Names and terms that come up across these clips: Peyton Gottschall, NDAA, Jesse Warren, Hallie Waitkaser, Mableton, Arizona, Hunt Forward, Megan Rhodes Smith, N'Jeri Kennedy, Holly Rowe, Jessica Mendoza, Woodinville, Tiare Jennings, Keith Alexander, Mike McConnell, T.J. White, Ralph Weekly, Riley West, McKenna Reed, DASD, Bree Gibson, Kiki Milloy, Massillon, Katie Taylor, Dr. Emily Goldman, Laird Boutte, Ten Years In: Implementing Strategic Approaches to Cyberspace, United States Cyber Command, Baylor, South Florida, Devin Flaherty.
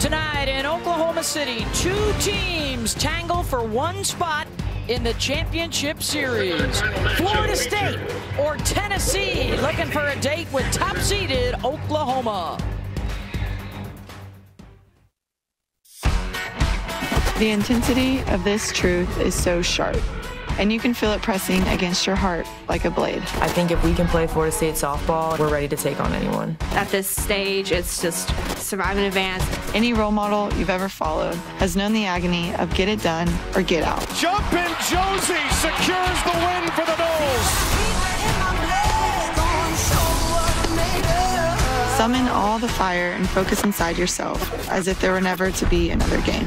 Tonight in Oklahoma City, two teams tangle for one spot in the championship series. Florida State or Tennessee, looking for a date with top-seeded Oklahoma. The intensity of this truth is so sharp, and you can feel it pressing against your heart like a blade. I think if we can play Florida State softball, we're ready to take on anyone. At this stage, it's just survive and advance. Any role model you've ever followed has known the agony of get it done or get out. Jumpin' Josie secures the win for the Noles. Summon all the fire and focus inside yourself as if there were never to be another game.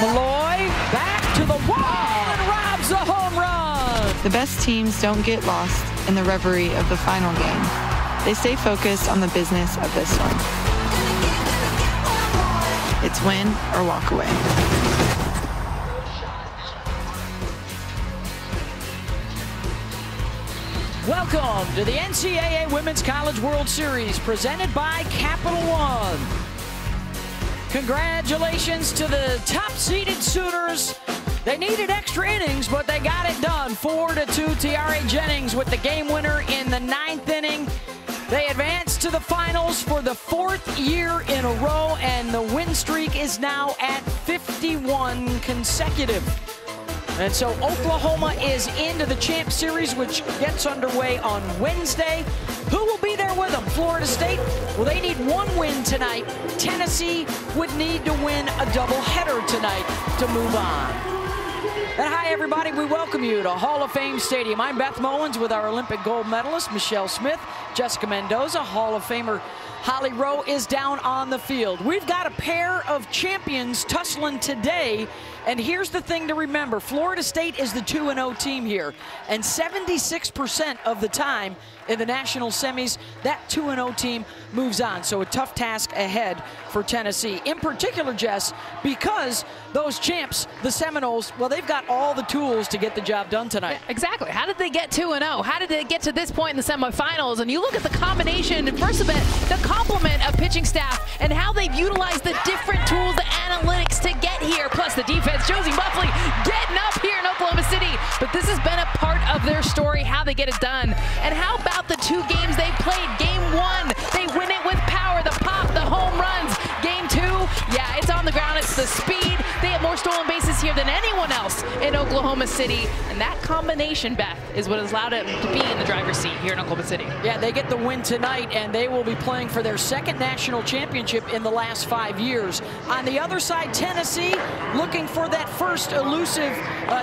Milloy back to the wall and robs a home run. The best teams don't get lost in the reverie of the final game. They stay focused on the business of this one. It's win or walk away. Welcome to the NCAA Women's College World Series presented by Capital One. Congratulations to the top-seeded Sooners. They needed extra innings, but they got it done. 4-2, Tiare Jennings with the game winner in the ninth inning. They advance to the finals for the fourth year in a row, and the win streak is now at 51 consecutive. And so Oklahoma is into the Champ Series, which gets underway on Wednesday. Who will be there with them? Florida State? Well, they need one win tonight. Tennessee would need to win a doubleheader tonight to move on. And hi, everybody. We welcome you to Hall of Fame Stadium. I'm Beth Mowins with our Olympic gold medalist, Michelle Smith. Jessica Mendoza, Hall of Famer Holly Rowe, is down on the field. We've got a pair of champions tussling today, and here's the thing to remember. Florida State is the 2-0 team here, and 76% of the time in the national semis, that 2-0 team moves on, so a tough task ahead for Tennessee. In particular, Jess, because those champs, the Seminoles, well, they've got all the tools to get the job done tonight. Yeah, exactly. How did they get 2-0? How did they get to this point in the semifinals? And you look at the combination, first of it, the complement of pitching staff and how they've utilized the different tools, the analytics to get here, plus the defense. Josie Muffley getting up here in Oklahoma City. But this has been a part of their story, how they get it done. And how about the two games they played? Game one, they win it with power, the pop, the home runs. Game two, yeah, it's on the ground, it's the speed. They have more stolen bases here than anyone else in Oklahoma City. And that combination, Beth, is what has allowed it to be in the driver's seat here in Oklahoma City. Yeah, they get the win tonight, and they will be playing for their second national championship in the last 5 years. On the other side, Tennessee looking for that first elusive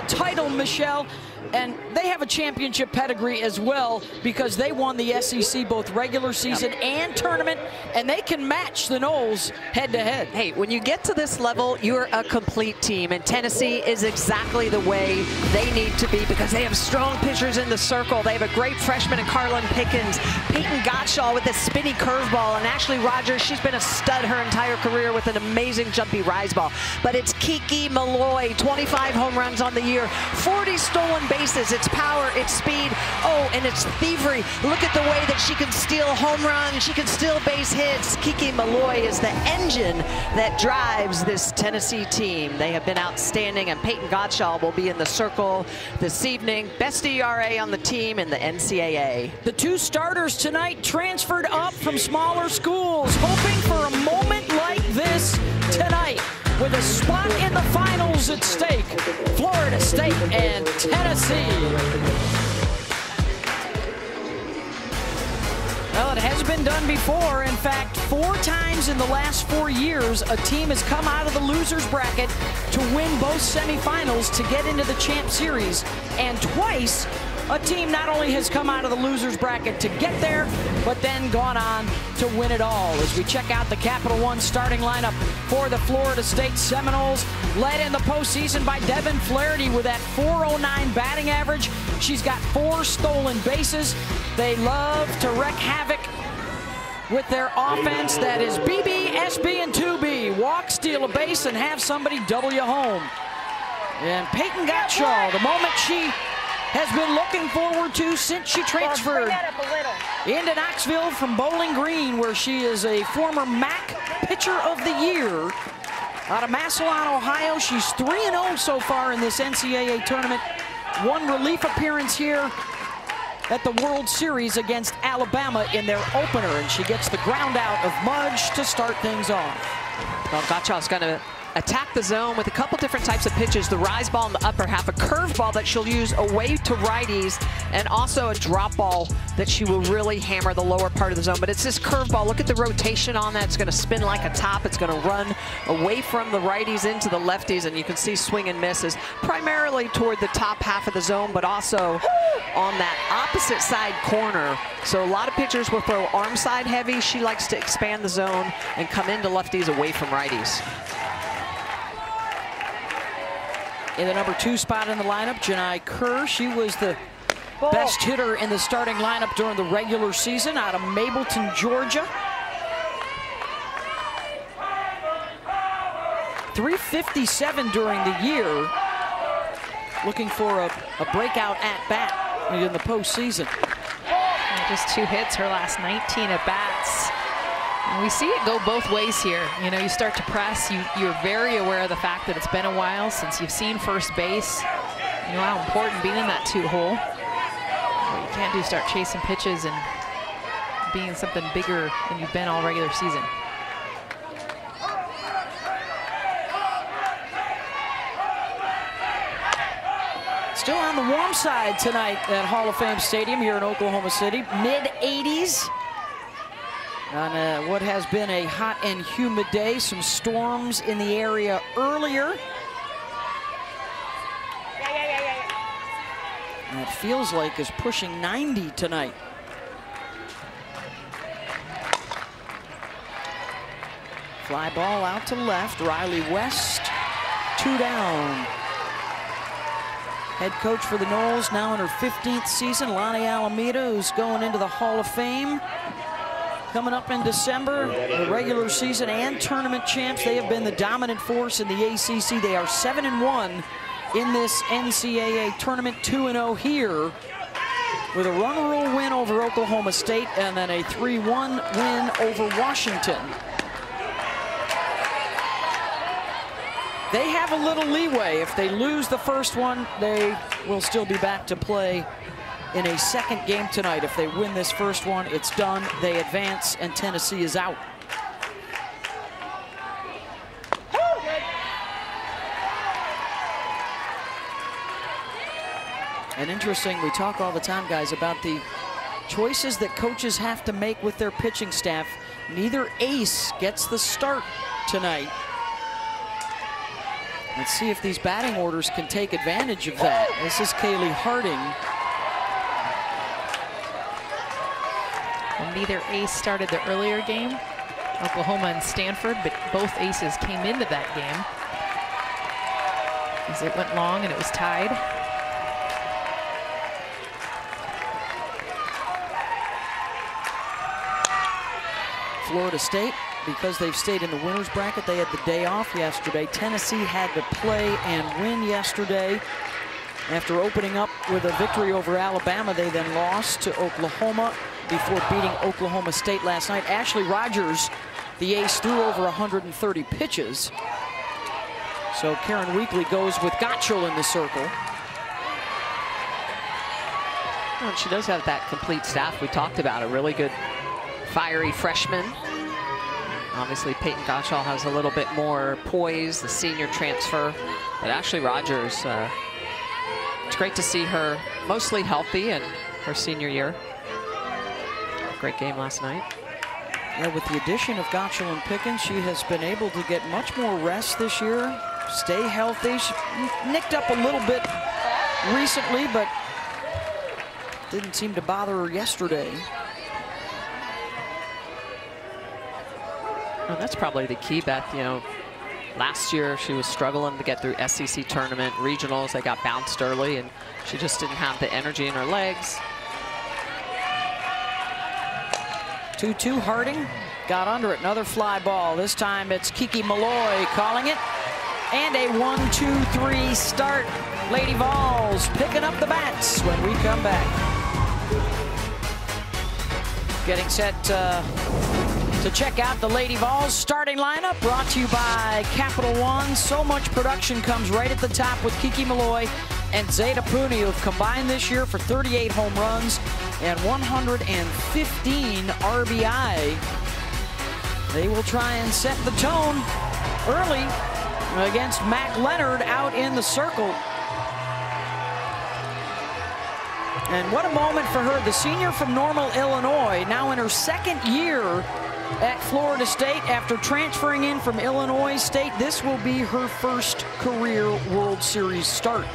title, Michelle. And they have a championship pedigree as well because they won the SEC both regular season and tournament, and they can match the Noles head-to-head. Hey, when you get to this level, you're a complete team, and Tennessee is exactly the way they need to be because they have strong pitchers in the circle. They have a great freshman in Karlyn Pickens. Peyton Gottschall with a spinny curveball, and Ashley Rogers, she's been a stud her entire career with an amazing jumpy rise ball. But it's Kiki Milloy, 25 home runs on the year, 40 stolen bases. It's power, it's speed, oh, and it's thievery. Look at the way that she can steal home runs, she can steal base hits. Kiki Milloy is the engine that drives this Tennessee team. They have been outstanding, and Peyton Gottschall will be in the circle this evening. Best ERA on the team in the NCAA. The two starters tonight transferred up from smaller schools, hoping for a moment like this tonight. With a spot in the finals at stake, Florida State and Tennessee. Well, it has been done before. In fact, 4 times in the last 4 years, a team has come out of the loser's bracket to win both semifinals to get into the Champ Series. And twice, a team not only has come out of the loser's bracket to get there, but then gone on to win it all. As we check out the Capital One starting lineup for the Florida State Seminoles, led in the postseason by Devin Flaherty with that .409 batting average. She's got 4 stolen bases. They love to wreak havoc with their offense. That is BB, SB, and 2B. Walk, steal a base, and have somebody double you home. And Peyton Gottschall, the moment she has been looking forward to since she transferred into Knoxville from Bowling Green, where she is a former MAC Pitcher of the Year. Out of Massillon, Ohio, she's 3-0 so far in this NCAA tournament. One relief appearance here at the World Series against Alabama in their opener, and she gets the ground out of Mudge to start things off. Well, Gottschall's going to attack the zone with a couple different types of pitches, the rise ball in the upper half, a curve ball that she'll use away to righties, and also a drop ball that she will really hammer the lower part of the zone. But it's this curve ball. Look at the rotation on that. It's going to spin like a top. It's going to run away from the righties into the lefties, and you can see swing and misses primarily toward the top half of the zone, but also on that opposite side corner. So a lot of pitchers will throw arm side heavy. She likes to expand the zone and come into lefties away from righties. In the number 2 spot in the lineup, Janai Kerr. She was the best hitter in the starting lineup during the regular season, out of Mableton, Georgia. 357 during the year. Looking for a breakout at-bat in the postseason. Just 2 hits her last 19 at-bats. We see it go both ways here. You know, you start to press, you're very aware of the fact that it's been a while since you've seen first base. You know how important being in that 2-hole. What you can't do is start chasing pitches and being something bigger than you've been all regular season. Still on the warm side tonight at Hall of Fame Stadium here in Oklahoma City. Mid-80s on what has been a hot and humid day. Some storms in the area earlier. And it feels like it's pushing 90 tonight. Fly ball out to left. Riley West, 2 down. Head coach for the Noles, now in her 15th season, Lonnie Alameda, who's going into the Hall of Fame. Coming up in December, the regular season and tournament champs. They have been the dominant force in the ACC. They are 7-1 in this NCAA tournament, 2-0 here, with a run rule win over Oklahoma State and then a 3-1 win over Washington. They have a little leeway. If they lose the first one, they will still be back to play in a second game tonight. If they win this first one, it's done. They advance, and Tennessee is out. And interesting, we talk all the time, guys, about the choices that coaches have to make with their pitching staff. Neither ace gets the start tonight. Let's see if these batting orders can take advantage of that. This is Kaylee Harding. Well, neither ace started the earlier game, Oklahoma and Stanford, but both aces came into that game. As it went long and it was tied. Florida State, because they've stayed in the winner's bracket, they had the day off yesterday. Tennessee had to play and win yesterday. After opening up with a victory over Alabama, they then lost to Oklahoma before beating Oklahoma State last night. Ashley Rogers, the ace, threw over 130 pitches. So Karen Weekly goes with Gottschall in the circle. Well, she does have that complete staff. We talked about a really good, fiery freshman. Obviously, Peyton Gottschall has a little bit more poise, the senior transfer. But Ashley Rogers, it's great to see her mostly healthy in her senior year. Great game last night. Yeah, with the addition of Gottschall and Pickens, she has been able to get much more rest this year, stay healthy. She nicked up a little bit recently, but didn't seem to bother her yesterday. Well, that's probably the key, Beth. You know, last year she was struggling to get through SEC tournament regionals. They got bounced early, and she just didn't have the energy in her legs. 2-2 Harding got under it. Another fly ball. This time it's Kiki Milloy calling it. And a 1-2-3 start Lady Vols picking up the bats when we come back. Getting set to check out the Lady Vols starting lineup, brought to you by Capital One. So much production comes right at the top with Kiki Milloy and Zaida Pooni, who have combined this year for 38 home runs and 115 RBI. They will try and set the tone early against Mac Leonard out in the circle. And what a moment for her, the senior from Normal, Illinois, now in her second year at Florida State after transferring in from Illinois State. This will be her first career World Series start.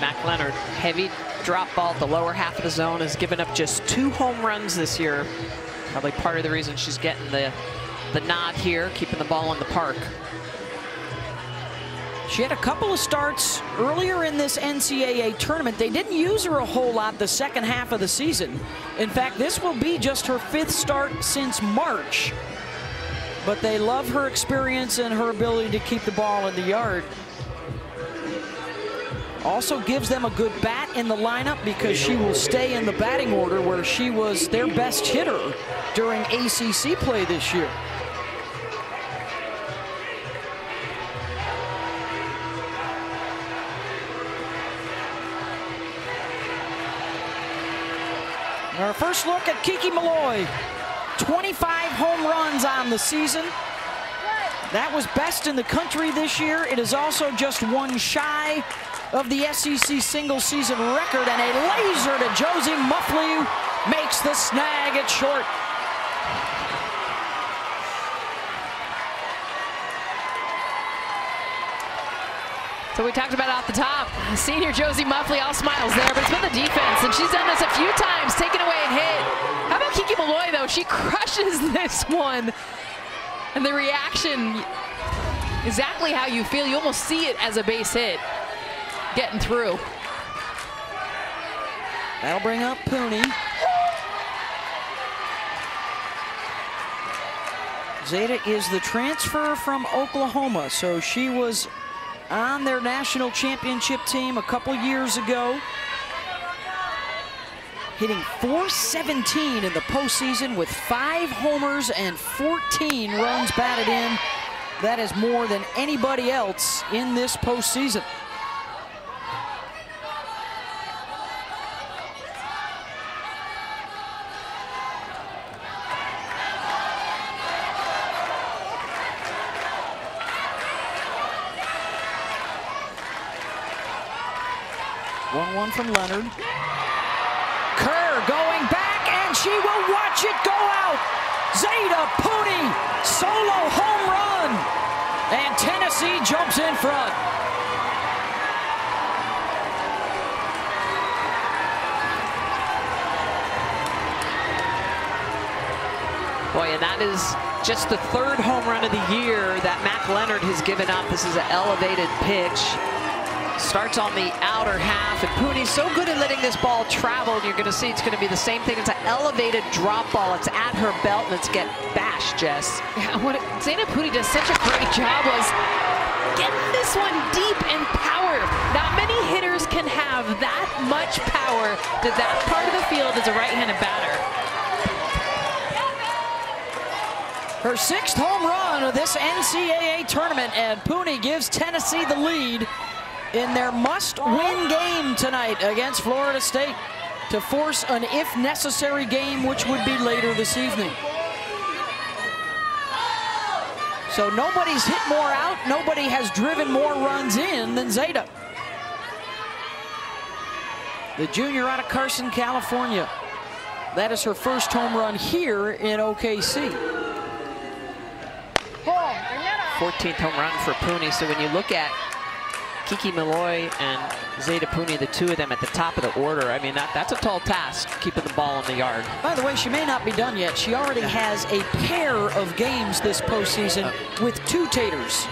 Mac Leonard, heavy drop ball at the lower half of the zone, has given up just 2 home runs this year. Probably part of the reason she's getting the nod here, keeping the ball in the park. She had a couple of starts earlier in this NCAA tournament. They didn't use her a whole lot the second half of the season. In fact, this will be just her 5th start since March. But they love her experience and her ability to keep the ball in the yard. Also gives them a good bat in the lineup because she will stay in the batting order where she was their best hitter during ACC play this year. Our first look at Kiki Milloy, 25 home runs on the season. That was best in the country this year. It is also just one shy of the SEC single season record, and a laser to Josie Muffley makes the snag at short. So we talked about off the top, senior Josie Muffley, all smiles there, but it's been the defense, and she's done this a few times, taken away and hit. How about Kiki Milloy, though? She crushes this one, and the reaction, exactly how you feel. You almost see it as a base hit, getting through. That'll bring up Pooni. Zaida is the transfer from Oklahoma, so she was on their national championship team a couple years ago, hitting .417 in the postseason with 5 homers and 14 runs batted in. That is more than anybody else in this postseason. One from Leonard. Kerr going back, and she will watch it go out. Zaida Pooni, solo home run, and Tennessee jumps in front. Boy, and that is just the 3rd home run of the year that Mac Leonard has given up. This is an elevated pitch. Starts on the outer half, and Pooni's so good at letting this ball travel, and you're gonna see it's gonna be the same thing. It's an elevated drop ball. It's at her belt, and it's get bashed, Jess. Yeah, what Zaida Pooni does such a great job was getting this one deep in power. Not many hitters can have that much power to that part of the field as a right-handed batter. Her 6th home run of this NCAA tournament, and Pooni gives Tennessee the lead in their must-win game tonight against Florida State to force an if-necessary game, which would be later this evening. So nobody's hit more out, nobody has driven more runs in than Zaida. The junior out of Carson, California. That is her first home run here in OKC. 14th home run for Pooni, so when you look at Kiki Milloy and Zaida Pooni, the 2 of them at the top of the order, I mean, that's a tall task, keeping the ball in the yard. By the way, she may not be done yet. She already has a pair of games this postseason with 2 taters.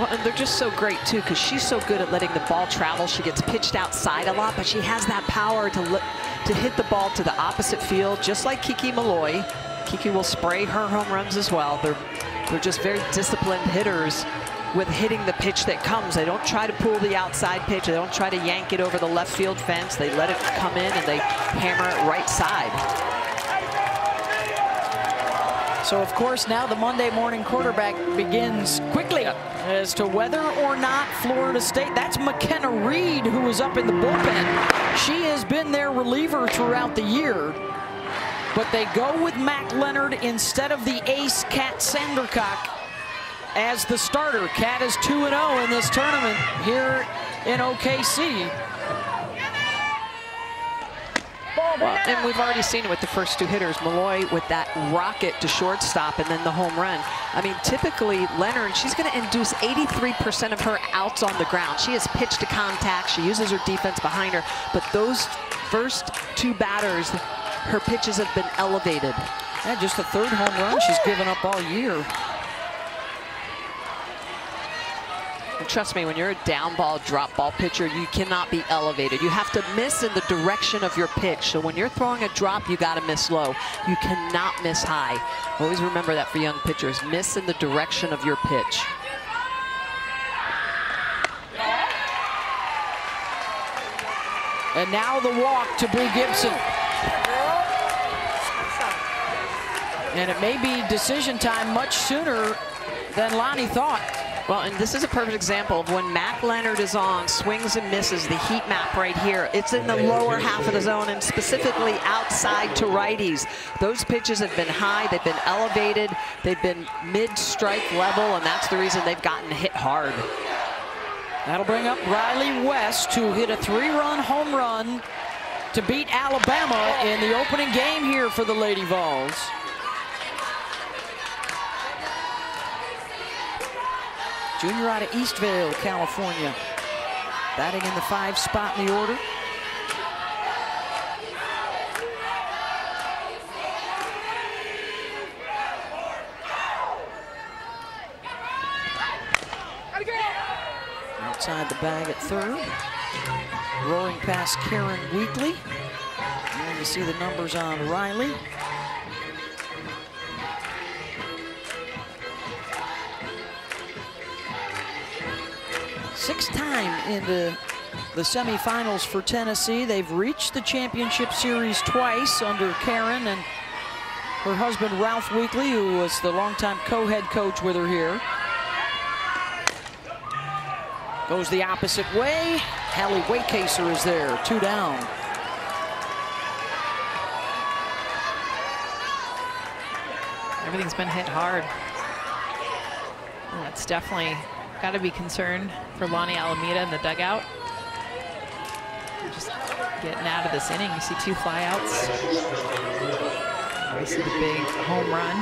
Well, and they're just so great, too, because she's so good at letting the ball travel. She gets pitched outside a lot, but she has that power to hit the ball to the opposite field, just like Kiki Milloy. Kiki will spray her home runs as well. They're just very disciplined hitters with hitting the pitch that comes. They don't try to pull the outside pitch. They don't try to yank it over the left field fence. They let it come in and they hammer it right side. So of course now the Monday morning quarterback begins quickly as to whether or not Florida State, that's McKenna Reed who is up in the bullpen. She has been their reliever throughout the year. But they go with Mac Leonard instead of the ace Kat Sandercock as the starter. Kat is 2-0 in this tournament here in OKC. Well, and we've already seen it with the first two hitters. Milloy with that rocket to shortstop and then the home run. I mean, typically Leonard, she's going to induce 83% of her outs on the ground. She has pitch to contact. She uses her defense behind her. But those first two batters, her pitches have been elevated. And just the third home run she's given up all year. And trust me, when you're a down ball, drop ball pitcher, you cannot be elevated. You have to miss in the direction of your pitch. So when you're throwing a drop, you got to miss low. You cannot miss high. Always remember that for young pitchers. Miss in the direction of your pitch. And now the walk to Bree Gibson. And it may be decision time much sooner than Lonnie thought. Well, and this is a perfect example of when Mac Leonard is on, swings and misses, the heat map right here. It's in the lower half of the zone and specifically outside to righties. Those pitches have been high, they've been elevated, they've been mid-strike level, and that's the reason they've gotten hit hard. That'll bring up Riley West, who hit a three-run home run to beat Alabama in the opening game here for the Lady Vols. Junior out of Eastvale, California. Batting in the 5 spot in the order. Outside the bag at third. Rolling past Karen Weekly. And you see the numbers on Riley. Sixth time into the semifinals for Tennessee. They've reached the championship series twice under Karen and her husband, Ralph Weekly, who was the longtime co-head coach with her here. Goes the opposite way. Hallie Waitkaser is there, 2 down. Everything's been hit hard. That's definitely got to be concerned for Lonnie Alameda in the dugout. Just getting out of this inning. You see 2 flyouts. Obviously the big home run.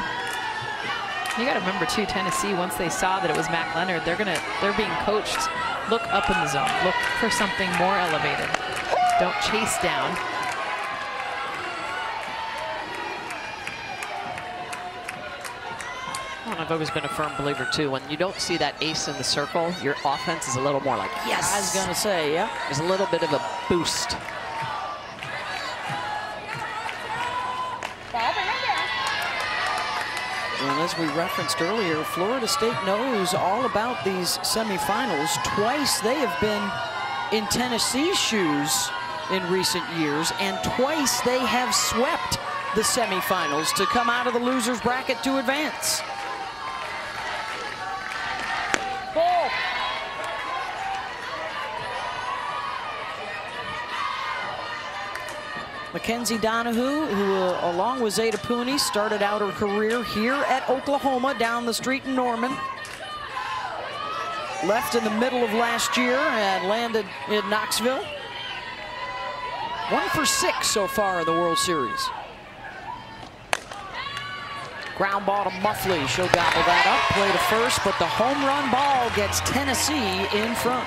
You got to remember too, Tennessee, once they saw that it was Mac Leonard, they're being coached. Look up in the zone. Look for something more elevated. Don't chase down. I've always been a firm believer too, when you don't see that ace in the circle, your offense is a little more like, yes. I was gonna say, yeah. There's a little bit of a boost. And as we referenced earlier, Florida State knows all about these semifinals. Twice they have been in Tennessee's shoes in recent years, and twice they have swept the semifinals to come out of the losers bracket to advance. Mackenzie Donahue, who along with Zaida Pooni, started out her career here at Oklahoma down the street in Norman. Left in the middle of last year and landed in Knoxville. 1 for 6 so far in the World Series. Ground ball to Muffley. She'll gobble that up, play to first, but the home run ball gets Tennessee in front.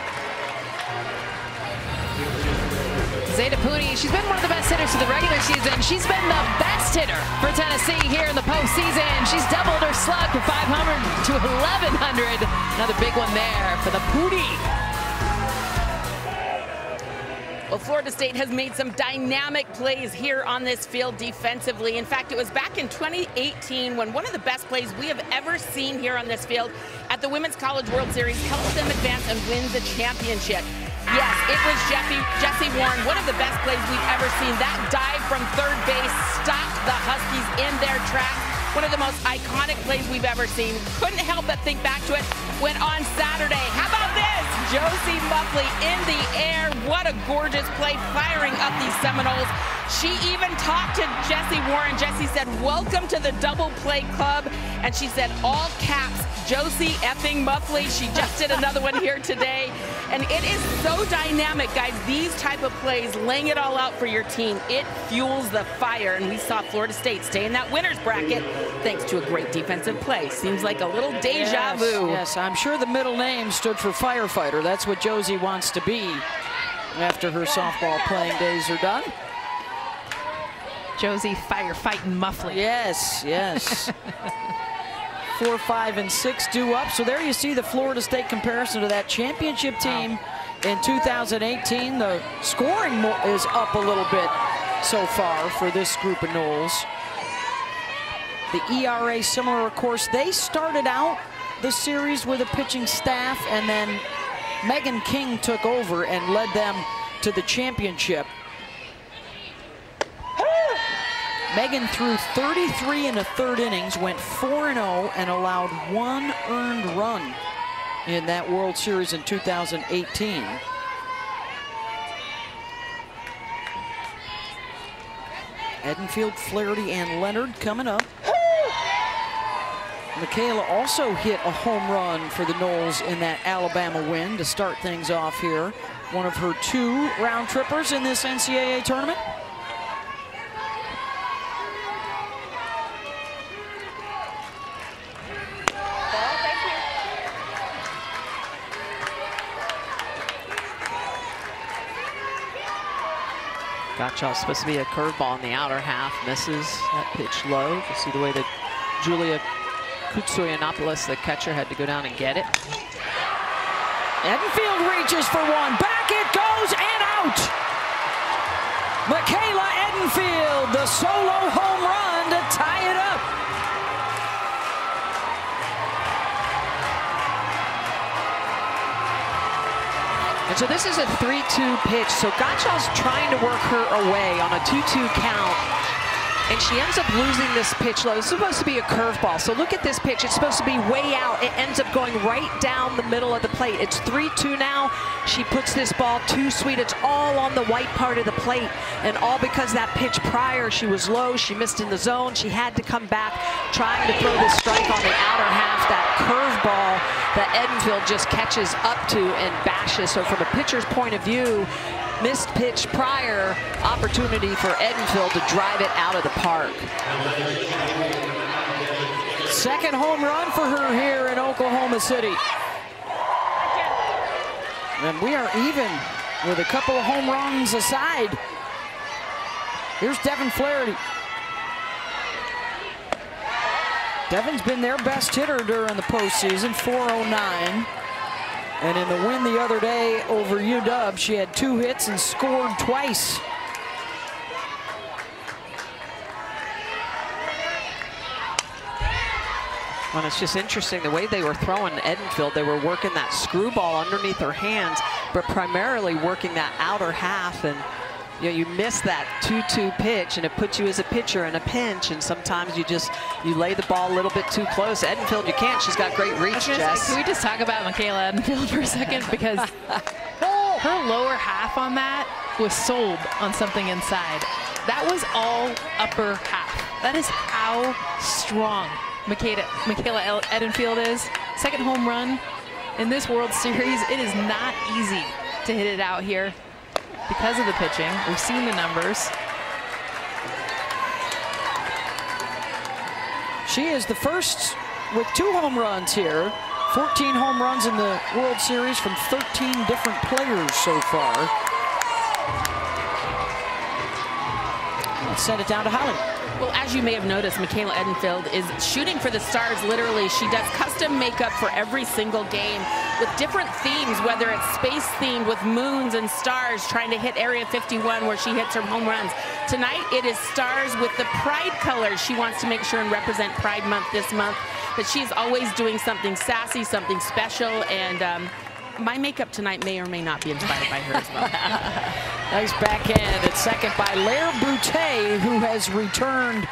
Zaida Pooni, she's been one of the best hitters of the regular season. She's been the best hitter for Tennessee here in the postseason. She's doubled her slug from 500 to 1,100. Another big one there for the Pooni. Well, Florida State has made some dynamic plays here on this field defensively. In fact, it was back in 2018 when one of the best plays we have ever seen here on this field at the Women's College World Series helped them advance and win the championship. Yes, it was Jesse Warren, one of the best plays we've ever seen. That dive from third base stopped the Huskies in their tracks. One of the most iconic plays we've ever seen. Couldn't help but think back to it when on Saturday. How about this? Josie Muffley in the air. What a gorgeous play, firing up these Seminoles. She even talked to Jesse Warren. Jesse said, "Welcome to the double play club." And she said, all caps, Josie effing Muffley. She just did another one here today. And it is so dynamic, guys. These type of plays, laying it all out for your team, it fuels the fire. And we saw Florida State stay in that winner's bracket thanks to a great defensive play. Seems like a little deja vu. Yes, I'm sure the middle name stood for firefighter. That's what Josie wants to be after her softball playing days are done. Josie firefighting Muffley. Yes, yes. 4, 5, and 6 due up. So there you see the Florida State comparison to that championship team in 2018. The scoring is up a little bit so far for this group of Noles. The ERA similar, of course. They started out the series with a pitching staff, and then Megan King took over and led them to the championship. Megan threw 33 in the third innings, went 4-0, and allowed one earned run in that World Series in 2018. Edenfield, Flaherty, and Leonard coming up. Michaela also hit a home run for the Noles in that Alabama win to start things off here. One of her 2 round trippers in this NCAA tournament. Gottschall supposed to be a curveball in the outer half. Misses that pitch low. You see the way that Julia Kutsuyanopoulos, the catcher, had to go down and get it. Edenfield reaches for one. Back it goes and out. Michaela Edenfield, the solo home run to tie it up. And so this is a 3-2 pitch. So Gottschall's trying to work her away on a 2-2 count. And she ends up losing this pitch low. It's supposed to be a curveball. So look at this pitch. It's supposed to be way out. It ends up going right down the middle of the plate. It's 3-2 now. She puts this ball too sweet. It's all on the white part of the plate. And all because that pitch prior, she was low. She missed in the zone. She had to come back trying to throw this strike on the outer half. That curveball that Edenfield just catches up to and bashes. So from a pitcher's point of view, missed pitch prior, opportunity for Edenfield to drive it out of the park. Second home run for her here in Oklahoma City. And we are even with a couple of home runs aside. Here's Devin Flaherty. Devin's been their best hitter during the postseason, 409. And in the win the other day over UW, she had 2 hits and scored twice. Well, it's just interesting the way they were throwing Edenfield. They were working that screwball underneath her hands, but primarily working that outer half. And you know, you miss that 2-2 pitch, and it puts you as a pitcher in a pinch. And sometimes you lay the ball a little bit too close. Edenfield, you can't. She's got great reach, Jess. Can we just talk about Michaela Edenfield for a second? Because her lower half on that was sold on something inside. That was all upper half. That is how strong Michaela Edenfield is. Second home run in this World Series. It is not easy to hit it out here. Because of the pitching, we've seen the numbers. She is the first with 2 home runs here. 14 home runs in the World Series from 13 different players so far. Let's send it down to Holly. Well, as you may have noticed, Michaela Edenfield is shooting for the stars, literally. She does custom makeup for every single game. with different themes, whether it's space themed with moons and stars, trying to hit Area 51 where she hits her home runs. Tonight it is stars with the pride colors. She wants to make sure and represent Pride Month this month, but she's always doing something sassy, something special, and my makeup tonight may or may not be inspired by her as well. Nice backhand at second by Laird Boutte, who has returned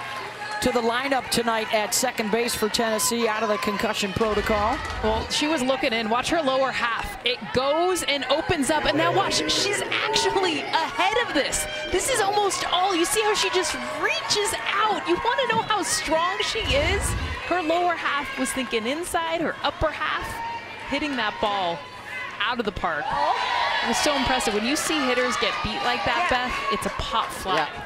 to the lineup tonight at second base for Tennessee out of the concussion protocol. Well, she was looking in. Watch her lower half. It goes and opens up, and now watch. She's actually ahead of this. This is almost all. You see how she just reaches out. You want to know how strong she is? Her lower half was thinking inside, her upper half hitting that ball out of the park. It was so impressive. When you see hitters get beat like that, Beth, it's a pop fly. Yeah.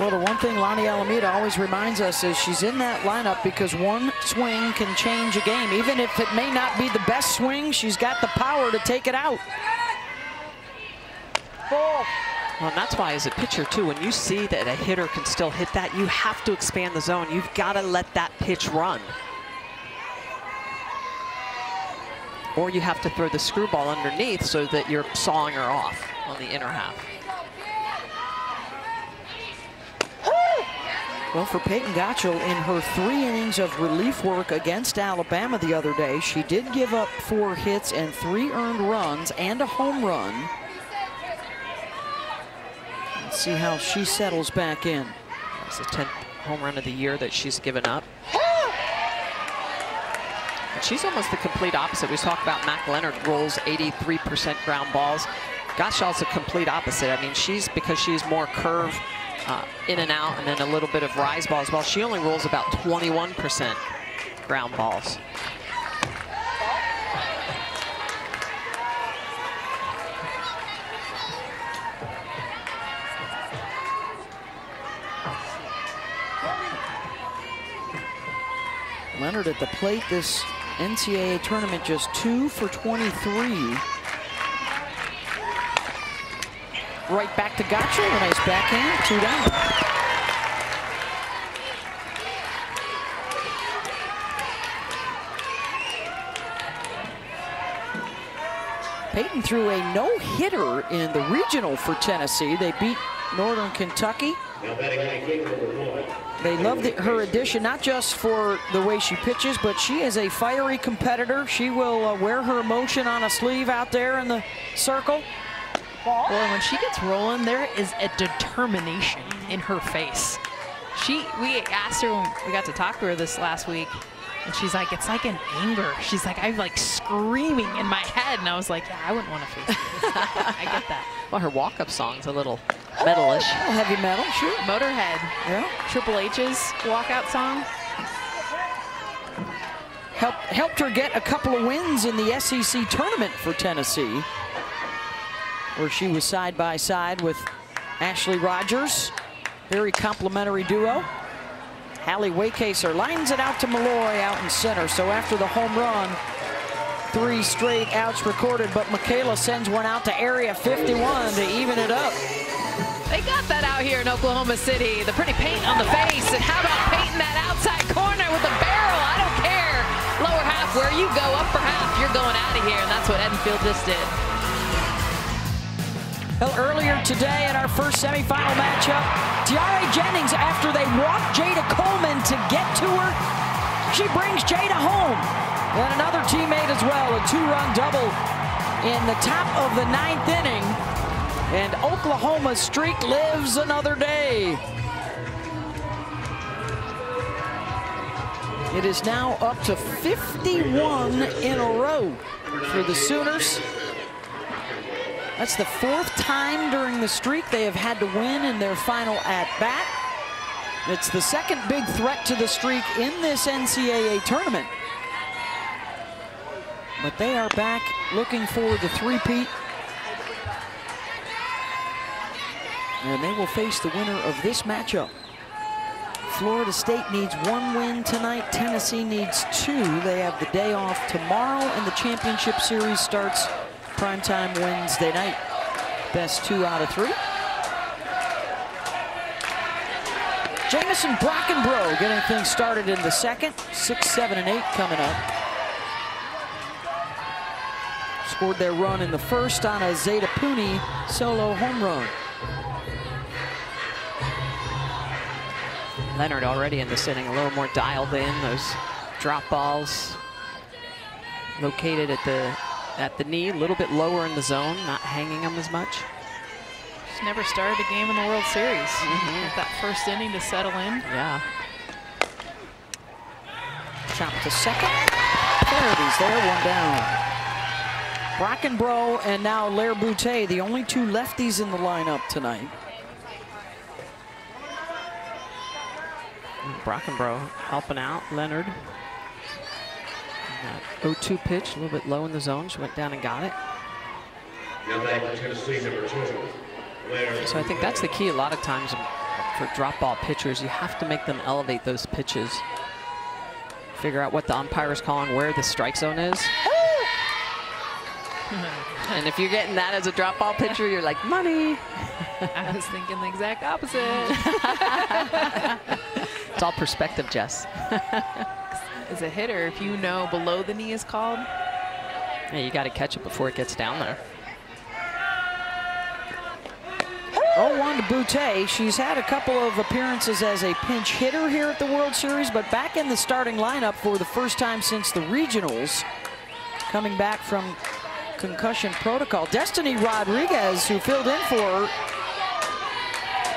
Well, the one thing Lonnie Alameda always reminds us is she's in that lineup because one swing can change a game. Even if it may not be the best swing, she's got the power to take it out. Four. Well, and that's why as a pitcher, too, when you see that a hitter can still hit that, you have to expand the zone. You've got to let that pitch run, or you have to throw the screwball underneath so that you're sawing her off on the inner half. Well, for Peyton Gottschall, in her 3 innings of relief work against Alabama the other day, she did give up 4 hits and 3 earned runs and a home run. Let's see how she settles back in. That's the 10th home run of the year that she's given up. She's almost the complete opposite. We talked about Mac Leonard rolls 83% ground balls. Gottschall's the complete opposite. I mean, because she's more curve in and out, and then a little bit of rise ball as well. She only rolls about 21% ground balls. Leonard at the plate this NCAA tournament, just 2 for 23. Right back to Gottschall, a nice backhand, 2 down. Peyton threw a no-hitter in the regional for Tennessee. They beat Northern Kentucky. They love her addition, not just for the way she pitches, but she is a fiery competitor. She will wear her emotion on a sleeve out there in the circle. Well, when she gets rolling, there is a determination in her face. We asked her when we got to talk to her this last week, and she's like, it's like an anger. She's like, I'm like screaming in my head, and I was like, yeah, I wouldn't want to face this. I get that. Well, her walk-up song's a little metalish. Oh, heavy metal, sure. Motorhead. Yeah. Triple H's walkout song. Helped her get a couple of wins in the SEC tournament for Tennessee, where she was side by side with Ashley Rogers. Very complimentary duo. Hallie Waitkaser lines it out to Milloy out in center. So after the home run, 3 straight outs recorded, but Michaela sends one out to Area 51 to even it up. They got that out here in Oklahoma City. The pretty paint on the face, and how about painting that outside corner with a barrel? I don't care. Lower half, where you go, upper half, you're going out of here, and that's what Edenfield just did. Well, earlier today in our first semifinal matchup, Tiare Jennings, after they walked Jada Coleman to get to her, she brings Jada home. And another teammate as well, a 2-run double in the top of the 9th inning. And Oklahoma's streak lives another day. It is now up to 51 in a row for the Sooners. That's the 4th time during the streak they have had to win in their final at-bat. It's the 2nd big threat to the streak in this NCAA tournament. But they are back looking for the 3-peat. And they will face the winner of this matchup. Florida State needs 1 win tonight. Tennessee needs 2. They have the day off tomorrow, and the championship series starts primetime Wednesday night. Best 2 out of 3. Jamison Brockenbrough getting things started in the 2nd. 6, 7, and 8 coming up. scored their run in the first on a Zaida Pooni solo home run. Leonard already in this inning, a little more dialed in. Those drop balls located at the knee, a little bit lower in the zone, not hanging them as much. She's never started a game in the World Series. Mm-hmm. That first inning to settle in. Yeah. Shot to second. Flaherty's there, one down. Brockenbrough and now Laird Boutte, the only two lefties in the lineup tonight. Brockenbrough up and out. Leonard. 0-2 pitch, a little bit low in the zone. She went down and got it. So I think that's the key a lot of times for drop ball pitchers. You have to make them elevate those pitches. Figure out what the umpire is calling, where the strike zone is. And if you're getting that as a drop ball pitcher, you're like, money. I was thinking the exact opposite. It's all perspective, Jess. As a hitter, if you know below the knee is called, yeah, you got to catch it before it gets down there. 0-1 to Boutte. She's had a couple of appearances as a pinch hitter here at the World Series, but back in the starting lineup for the first time since the regionals, coming back from concussion protocol. Destiny Rodriguez, who filled in for her,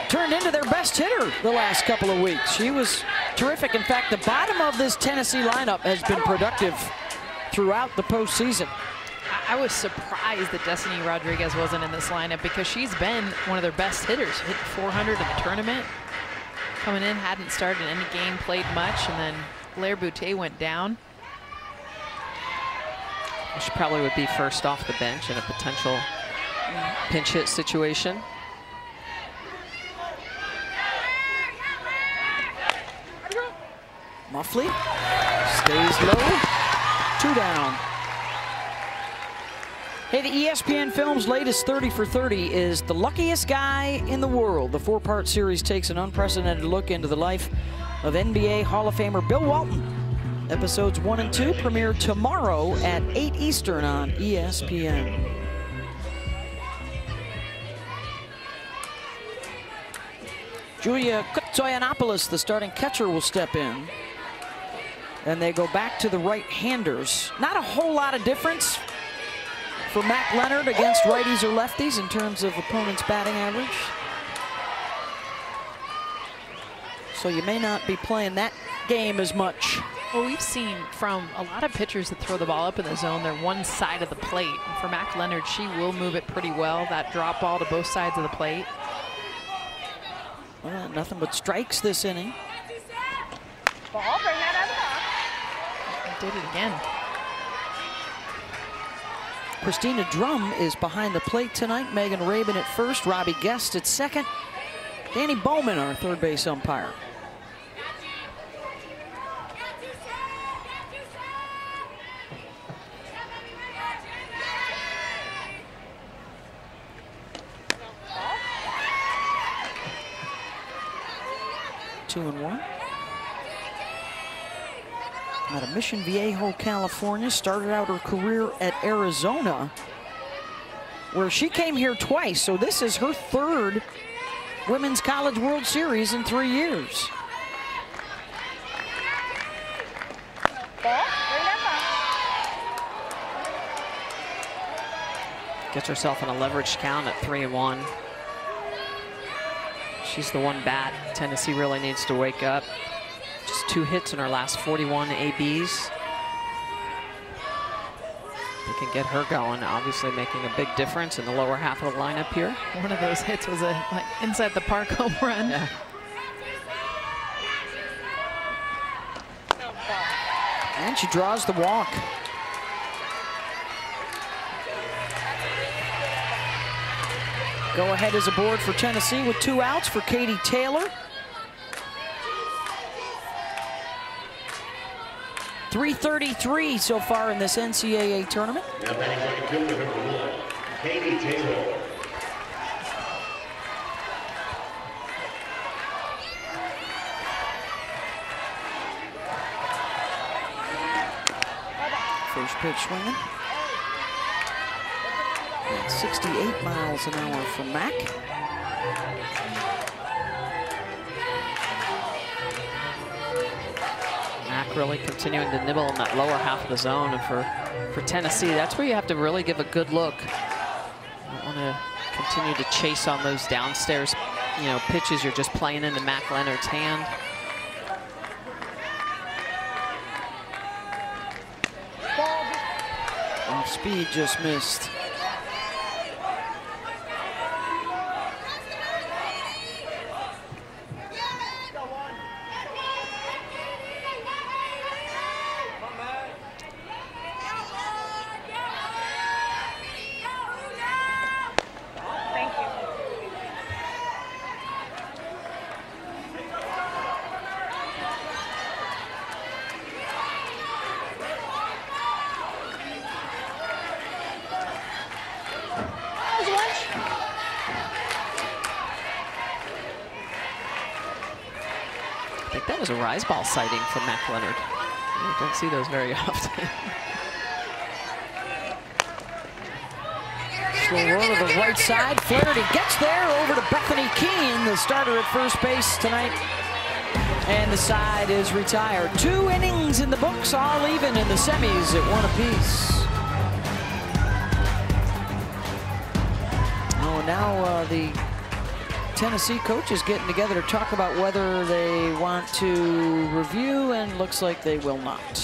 turned into their best hitter the last couple of weeks. She was terrific. In fact, the bottom of this Tennessee lineup has been productive throughout the postseason. I was surprised that Destiny Rodriguez wasn't in this lineup because she's been one of their best hitters. Hit 400 in the tournament. Coming in, hadn't started any game, played much, and then Laird Boutte went down. She probably would be first off the bench in a potential pinch hit situation. Muffley stays low, two down. Hey, the ESPN Films latest 30 for 30 is The Luckiest Guy in the World. The four-part series takes an unprecedented look into the life of NBA Hall of Famer Bill Walton. Episodes 1 and 2 premiere tomorrow at 8 Eastern on ESPN. Julia Kutsuyanopoulos, the starting catcher, will step in. And they go back to the right-handers. Not a whole lot of difference for Mac Leonard against righties or lefties in terms of opponents' batting average. So you may not be playing that game as much. Well, we've seen from a lot of pitchers that throw the ball up in the zone, they're one side of the plate. And for Mac Leonard, she will move it pretty well, that drop ball to both sides of the plate. Well, nothing but strikes this inning. Ball, bring that out of the box. Did it again. Christina Drum is behind the plate tonight. Megan Rabin at first. Robbie Guest at second. Danny Bowman, our third base umpire. Two and one. Out of Mission Viejo, California, started out her career at Arizona, where she came here twice, so this is her third Women's College World Series in 3 years. Gets herself in a leverage count at 3-1. She's the one bat Tennessee really needs to wake up. Just 2 hits in her last 41 ABs. They can get her going, obviously making a big difference in the lower half of the lineup here. One of those hits was a like, inside the park home run. Yeah. And she draws the walk. Go ahead is aboard for Tennessee with 2 outs for Katie Taylor. 3:33 so far in this NCAA tournament. Katie Taylor. First pitch swinging. And 68 miles an hour for Mac. Mac really continuing to nibble in that lower half of the zone. And for Tennessee, that's where you have to really give a good look. You want to continue to chase on those downstairs, you know, pitches. You're just playing into Mac Leonard's hand. Off speed, just missed. A rise ball sighting for Mac Leonard. You don't see those very often. Slow roll to the right side. Flaherty gets there, over to Bethany Keene, the starter at first base tonight. And the side is retired. 2 innings in the books, all even in the semis at 1 apiece. Oh, now the Tennessee coaches getting together to talk about whether they want to review, and looks like they will not.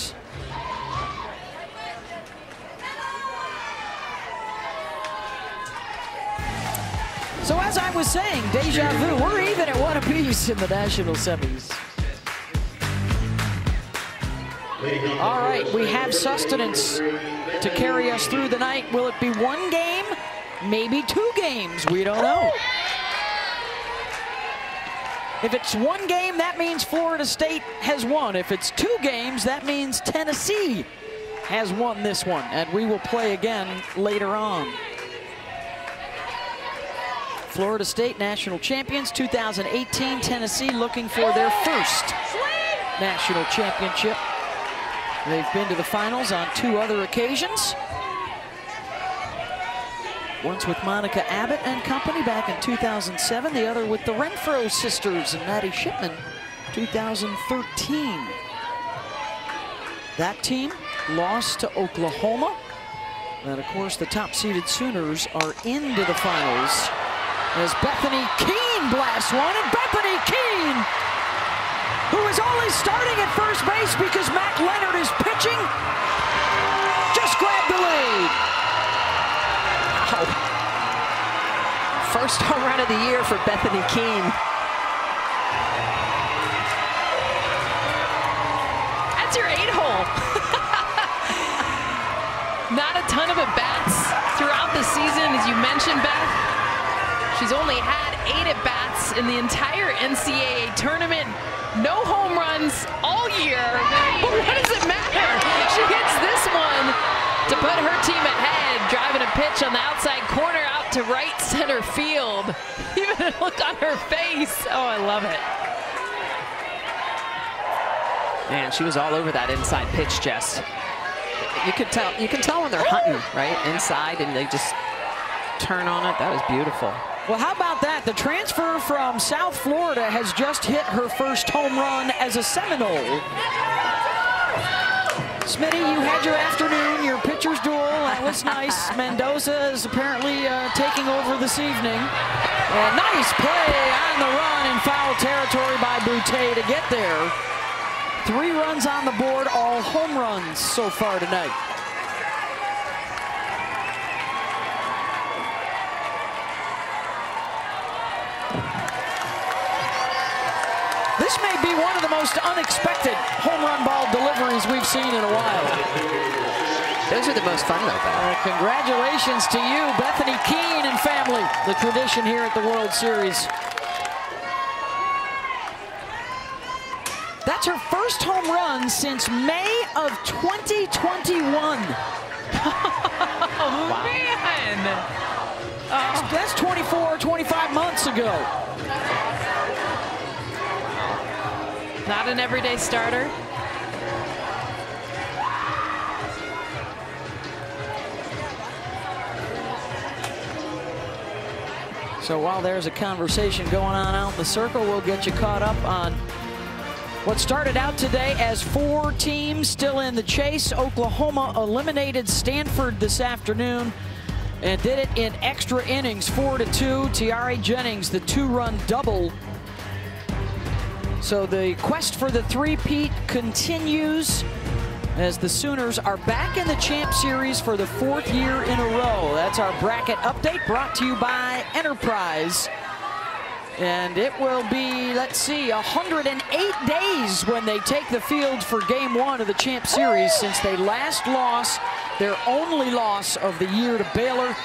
So as I was saying, deja vu, we're even at 1 apiece in the national semis. All right, we have sustenance to carry us through the night. Will it be 1 game? Maybe 2 games, we don't know. If it's 1 game, that means Florida State has won. If it's 2 games, that means Tennessee has won this one. And we will play again later on. Florida State national champions 2018. Tennessee looking for their first national championship. They've been to the finals on 2 other occasions. Once with Monica Abbott and company back in 2007, the other with the Renfro sisters and Maddie Shipman, 2013. That team lost to Oklahoma. And of course, the top-seeded Sooners are into the finals as Bethany Keene blasts one, and Bethany Keene, who is only starting at first base because Mac Leonard is pitching, just grabbed the lead. First home run of the year for Bethany Keene. That's your 8-hole. Not a ton of at-bats throughout the season, as you mentioned, Beth. She's only had 8 at-bats in the entire NCAA tournament. No home runs all year. But what does it matter? She hits this one to put her team ahead, driving a pitch on the outside corner to right center field. Even the look on her face. Oh, I love it. Man, she was all over that inside pitch, Jess. You can tell when they're hunting, right? Inside, and they just turn on it. That was beautiful. Well, how about that? The transfer from South Florida has just hit her first home run as a Seminole. Smitty, you had your afternoon, your pitcher's duel. That was nice. Mendoza is apparently taking over this evening. Well, nice play on the run in foul territory by Boutte to get there. 3 runs on the board, all home runs so far tonight. This may be one of the most unexpected home run ball deliveries we've seen in a while. Those are the most fun, though, Beth. Congratulations to you, Bethany Keene and family. The tradition here at the World Series. That's her first home run since May of 2021. Oh, wow. Man. That's 24, 25 months ago. Not an everyday starter. So while there's a conversation going on out in the circle, we'll get you caught up on what started out today as four teams still in the chase. Oklahoma eliminated Stanford this afternoon and did it in extra innings, 4-2. Tiare Jennings, the two-run double. So the quest for the three-peat continues as the Sooners are back in the Champ Series for the fourth year in a row. That's our bracket update brought to you by Enterprise. And it will be, let's see, 108 days when they take the field for game one of the Champ Series since they last lost, their only loss of the year, to Baylor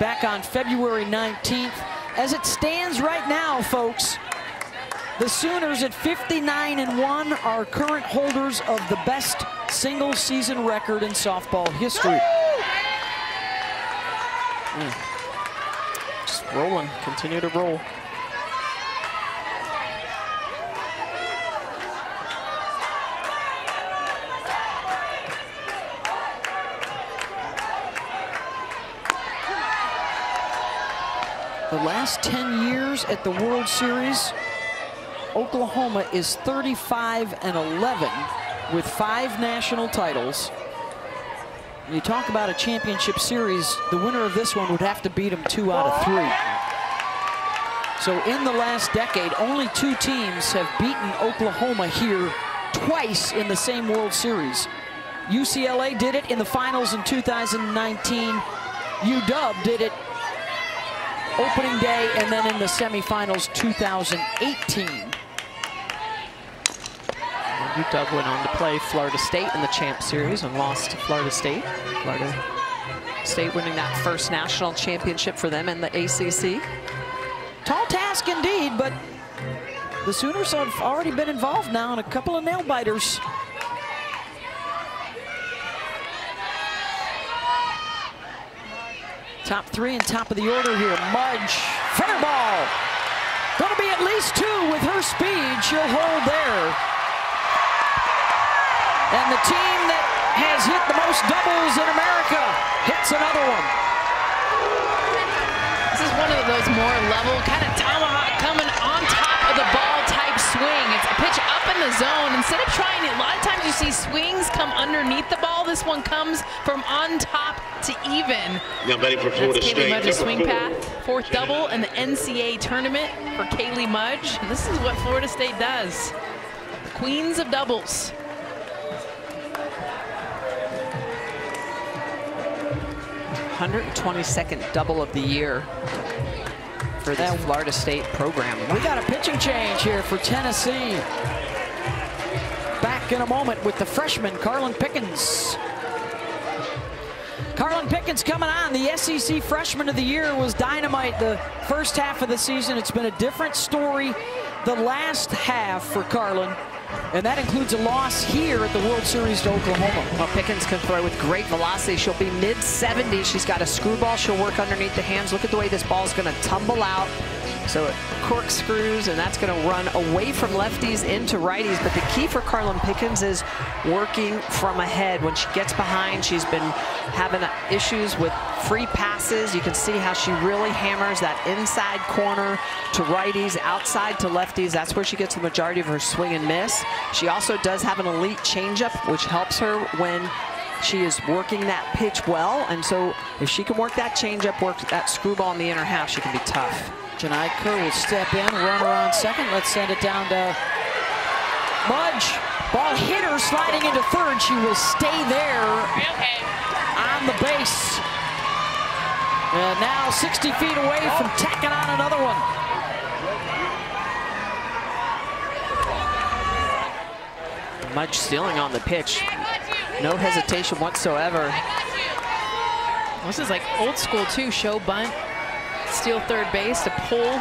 back on February 19th. As it stands right now, folks, the Sooners at 59-1 are current holders of the best single season record in softball history. Just rolling, continue to roll. The last 10 years at the World Series, Oklahoma is 35-11 with 5 national titles. When you talk about a championship series, the winner of this one would have to beat them 2 out of 3. So in the last decade, only 2 teams have beaten Oklahoma here twice in the same World Series. UCLA did it in the finals in 2019. UW did it opening day, and then in the semifinals 2018. UW went on to play Florida State in the Champ Series and lost to Florida State. Florida State winning that first national championship for them in the ACC. Tall task indeed, but the Sooners have already been involved now in a couple of nail biters. Top 3 and top of the order here. Mudge, fair ball. Gonna be at least 2 with her speed. She'll hold there. And the team that has hit the most doubles in America hits another one. This is one of those more level, kind of tomahawk coming on top of the ball type swing. It's a pitch up in the zone. Instead of trying it, a lot of times you see swings come underneath the ball. This one comes from on top to even. That's Kaylee Mudge's swing path. 4th double in the NCAA tournament for Kaylee Mudge. And this is what Florida State does. Queens of doubles. The 122nd double of the year for the Florida State program. We got a pitching change here for Tennessee. Back in a moment with the freshman, Karlyn Pickens. Karlyn Pickens coming on. The SEC Freshman of the Year was dynamite the first half of the season. It's been a different story the last half for Karlyn, and that includes a loss here at the World Series to Oklahoma. Well, Pickens can throw with great velocity. She'll be mid-70s. She's got a screwball. She'll work underneath the hands. Look at the way this ball's going to tumble out. So it corkscrews, and that's going to run away from lefties into righties. But the key for Karlyn Pickens is working from ahead. When she gets behind, she's been having issues with free passes. You can see how she really hammers that inside corner to righties, outside to lefties. That's where she gets the majority of her swing and miss. She also does have an elite changeup, which helps her when she is working that pitch well. And so if she can work that changeup, work that screwball in the inner half, she can be tough. Janai Kerr will step in, runner on second. Let's send it down to Mudge. Ball hit her, sliding into third. She will stay there on the base. And now 60 feet away from tacking on another one. Mudge stealing on the pitch. No hesitation whatsoever. This is like old school too, show bunt. Steal third base to pull.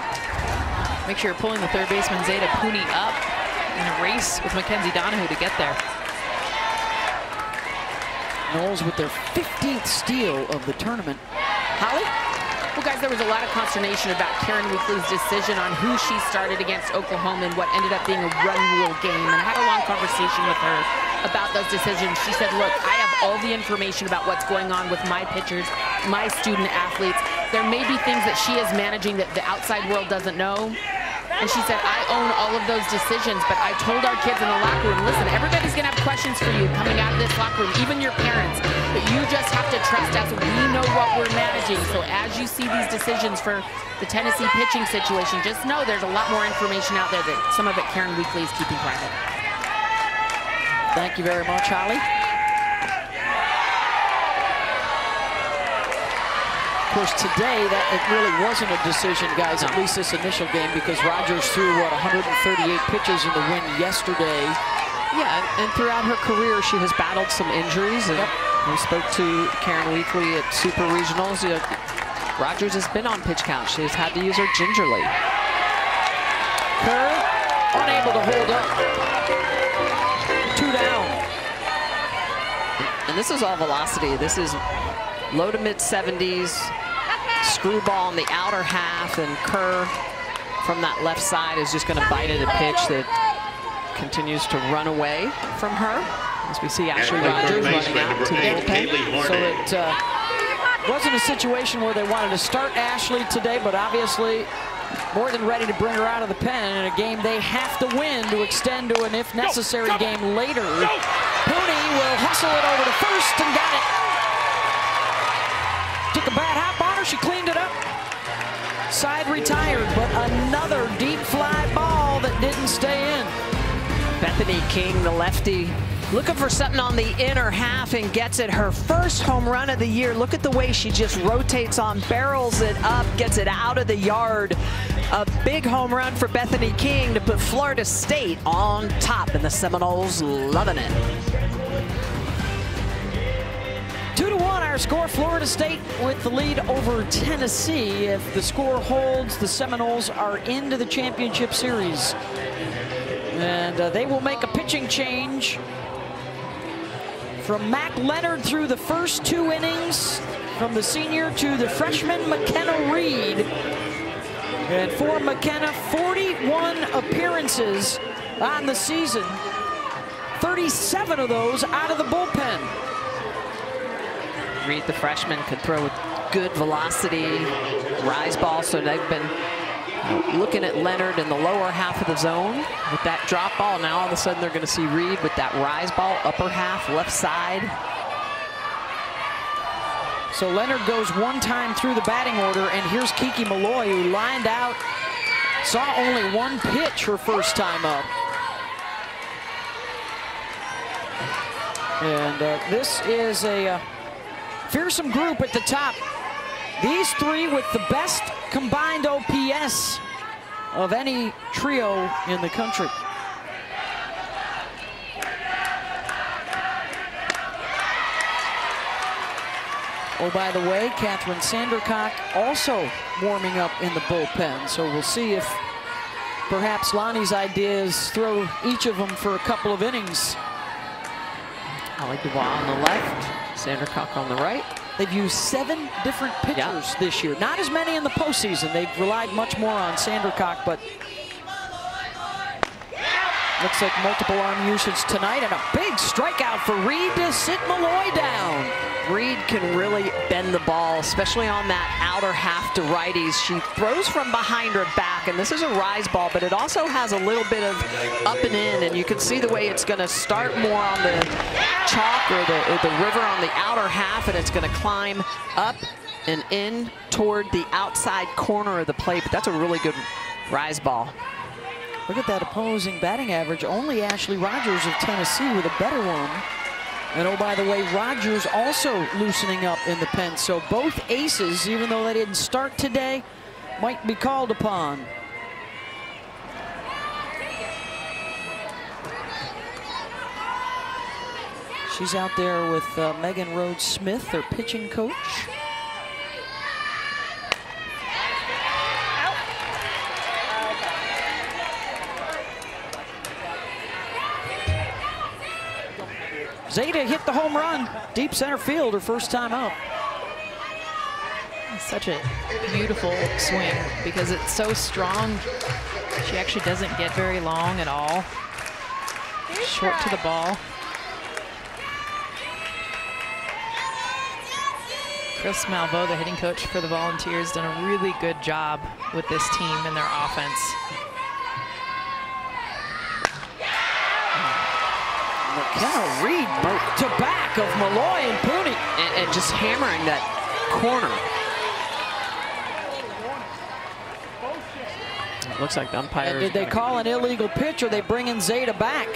Make sure you're pulling the third baseman Zaida Pooni up and race with Mackenzie Donahue to get there. Knowles with their 15th steal of the tournament. Holly? Well, guys, there was a lot of consternation about Karen Weekly's decision on who she started against Oklahoma and what ended up being a run rule game. And I had a long conversation with her about those decisions. She said, look, I have all the information about what's going on with my pitchers, my student athletes. there may be things that she is managing that the outside world doesn't know. And she said, I own all of those decisions, but I told our kids in the locker room, listen, everybody's gonna have questions for you coming out of this locker room, even your parents, but you just have to trust us. We know what we're managing. So as you see these decisions for the Tennessee pitching situation, just know there's a lot more information out there that some of it Karen Weekly is keeping private. Thank you very much, Holly. Of course, today, it really wasn't a decision, guys, at least this initial game, because Rogers threw, what, 138 pitches in the win yesterday. Yeah, and throughout her career, she has battled some injuries. And we spoke to Karen Weekly at Super Regionals. You know, Rogers has been on pitch count. She has had to use her gingerly. Kerr, unable to hold up. Two down. And this is all velocity. This is low to mid-70s. Screwball in the outer half, and Kerr from that left side is just going to bite at a pitch that continues to run away from her. As we see Ashley Rogers running out to the bullpen. So it wasn't a situation where they wanted to start Ashley today, but obviously more than ready to bring her out of the pen in a game they have to win to extend to an, if necessary, game later. Pooni will hustle it over to first and got it. Took a bad hop on her, she cleaned it up. Side retired, but another deep fly ball that didn't stay in. Bethany King, the lefty, looking for something on the inner half and gets it. Her first home run of the year. Look at the way she just rotates on, barrels it up, gets it out of the yard. A big home run for Bethany King to put Florida State on top, and the Seminoles loving it. 2-1 our score. Florida State with the lead over Tennessee. If the score holds, the Seminoles are into the championship series. And they will make a pitching change from Mac Leonard through the first two innings, from the senior to the freshman McKenna Reed. And for McKenna, 41 appearances on the season, 37 of those out of the bullpen. Reed, the freshman, could throw with good velocity, rise ball, so they've been looking at Leonard in the lower half of the zone with that drop ball. Now all of a sudden they're going to see Reed with that rise ball, upper half, left side. So Leonard goes one time through the batting order, and here's Kiki Milloy, who lined out, saw only one pitch her first time up. And this is a fearsome group at the top. These three with the best combined OPS of any trio in the country. Oh, by the way, Katherine Sandercock also warming up in the bullpen. So we'll see if perhaps Lonnie's ideas throw each of them for a couple of innings. Holly Dubois on the left, Sandercock on the right. They've used 7 different pitchers this year. Not as many in the postseason. They've relied much more on Sandercock, but looks like multiple arm usage tonight, and a big strikeout for Reed to sit Milloy down. Reed can really bend the ball, especially on that outer half to righties. She throws from behind her back, and this is a rise ball, but it also has a little bit of up and in, and you can see the way it's going to start more on the chalk or the river on the outer half, and it's going to climb up and in toward the outside corner of the plate. But that's a really good rise ball. Look at that opposing batting average. Only Ashley Rogers of Tennessee with a better one. And oh, by the way, Rogers also loosening up in the pen. So both aces, even though they didn't start today, might be called upon. She's out there with Megan Rhodes Smith, their pitching coach. Zaida hit the home run, deep center field, her first time out. Such a beautiful swing because it's so strong. She actually doesn't get very long at all. Short to the ball. Chris Malvo, the hitting coach for the Volunteers, done a really good job with this team and their offense. McKenna Reed to back of Milloy and Pooni, and just hammering that corner. It looks like the umpire. And did they call an illegal pitch, or they bring in Zaida back?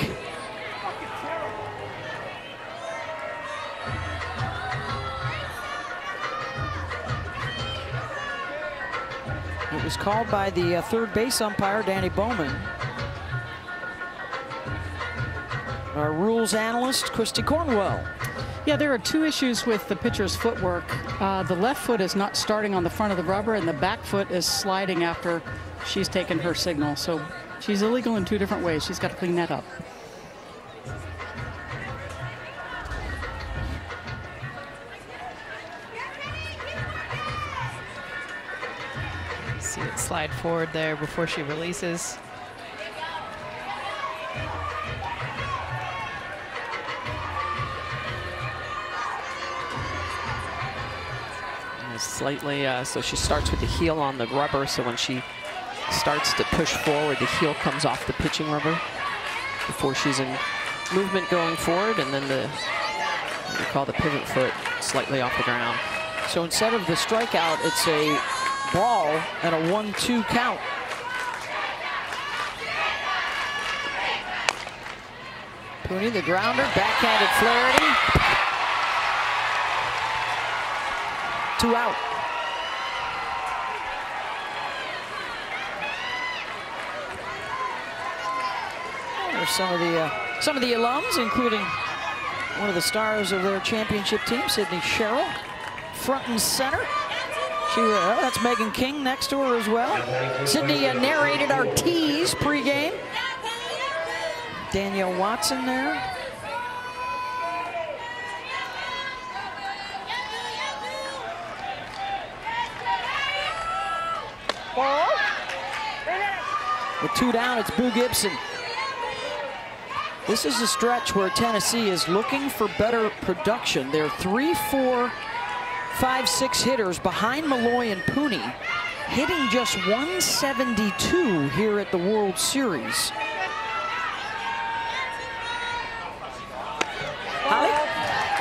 It was called by the third base umpire, Danny Bowman. Our rules analyst, Christy Cornwell. Yeah, there are two issues with the pitcher's footwork. The left foot is not starting on the front of the rubber, and the back foot is sliding after she's taken her signal. So she's illegal in two different ways. She's got to clean that up. See it slide forward there before she releases. Slightly, so she starts with the heel on the rubber, so when she starts to push forward, the heel comes off the pitching rubber before she's in movement going forward, and then we call the pivot foot slightly off the ground. So instead of the strikeout, it's a ball and a 1-2 count. Pooni, the grounder, backhanded Flaherty. 2 out. There's some of the alums, including one of the stars of their championship team, Sydney Sherrill, front and center. That's Megan King next to her as well. Sydney narrated our tease pregame. Danielle Watson there. With 2 down, it's Boo Gibson. This is a stretch where Tennessee is looking for better production. They're 3, 4, 5, 6 hitters behind Milloy and Pooni, hitting just 172 here at the World Series.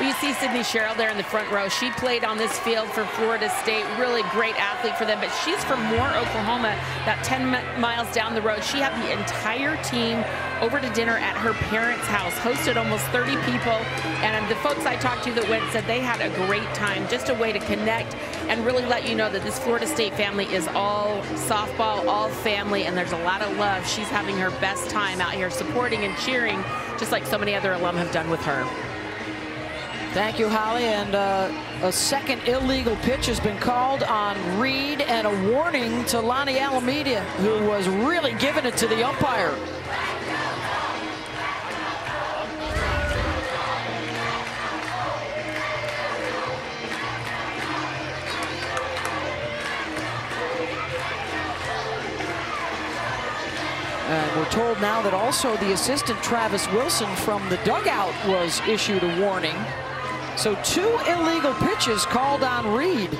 You see Sydney Sherrill there in the front row. She played on this field for Florida State. Really great athlete for them, but she's from Moore, Oklahoma, about 10 miles down the road. She had the entire team over to dinner at her parents' house, hosted almost 30 people, and the folks I talked to that went said they had a great time, just a way to connect and really let you know that this Florida State family is all softball, all family, and there's a lot of love. She's having her best time out here supporting and cheering, just like so many other alum have done with her. Thank you, Holly. And a second illegal pitch has been called on Reed, and a warning to Lonnie Alameda, who was really giving it to the umpire. And we're told now that also the assistant Travis Wilson from the dugout was issued a warning. So 2 illegal pitches called on Reed.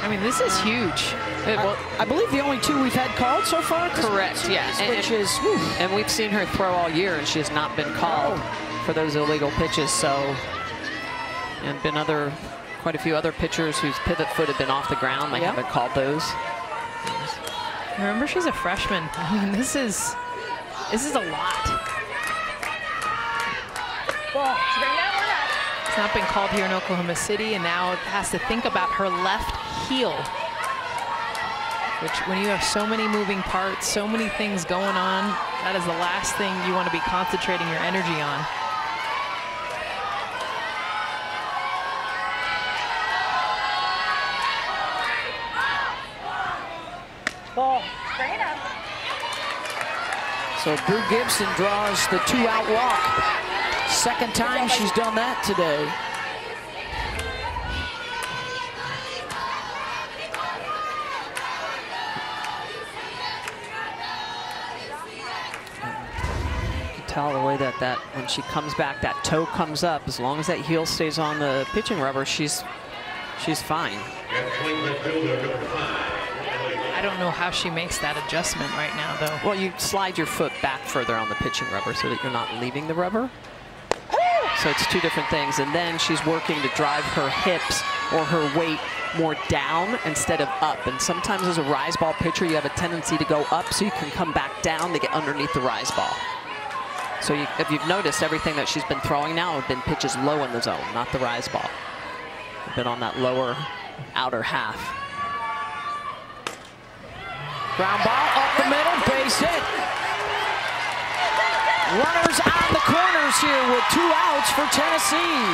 I mean, this is huge. I believe the only 2 we've had called so far. Correct, yes. Yeah. And we've seen her throw all year, and she has not been called for those illegal pitches. So, and been quite a few other pitchers whose pivot foot had been off the ground. They haven't called those. Remember, she's a freshman. I mean, this is a lot. Well, it's not been called here in Oklahoma City, and now has to think about her left heel, which when you have so many moving parts, so many things going on, that is the last thing you want to be concentrating your energy on. Ball. Bring it up. So Boo Gibson draws the 2-out walk. Second time she's done that today. You can tell the way that when she comes back, that toe comes up. As long as that heel stays on the pitching rubber, she's fine. I don't know how she makes that adjustment right now, though. Well, you slide your foot back further on the pitching rubber so that you're not leaving the rubber. So it's two different things. And then she's working to drive her hips or her weight more down instead of up. And sometimes as a rise ball pitcher, you have a tendency to go up so you can come back down to get underneath the rise ball. So if you've noticed, everything that she's been throwing now have been pitches low in the zone, not the rise ball. They've been on that lower outer half. Ground ball up the middle, base hit. Runners on the corners here with two outs for Tennessee.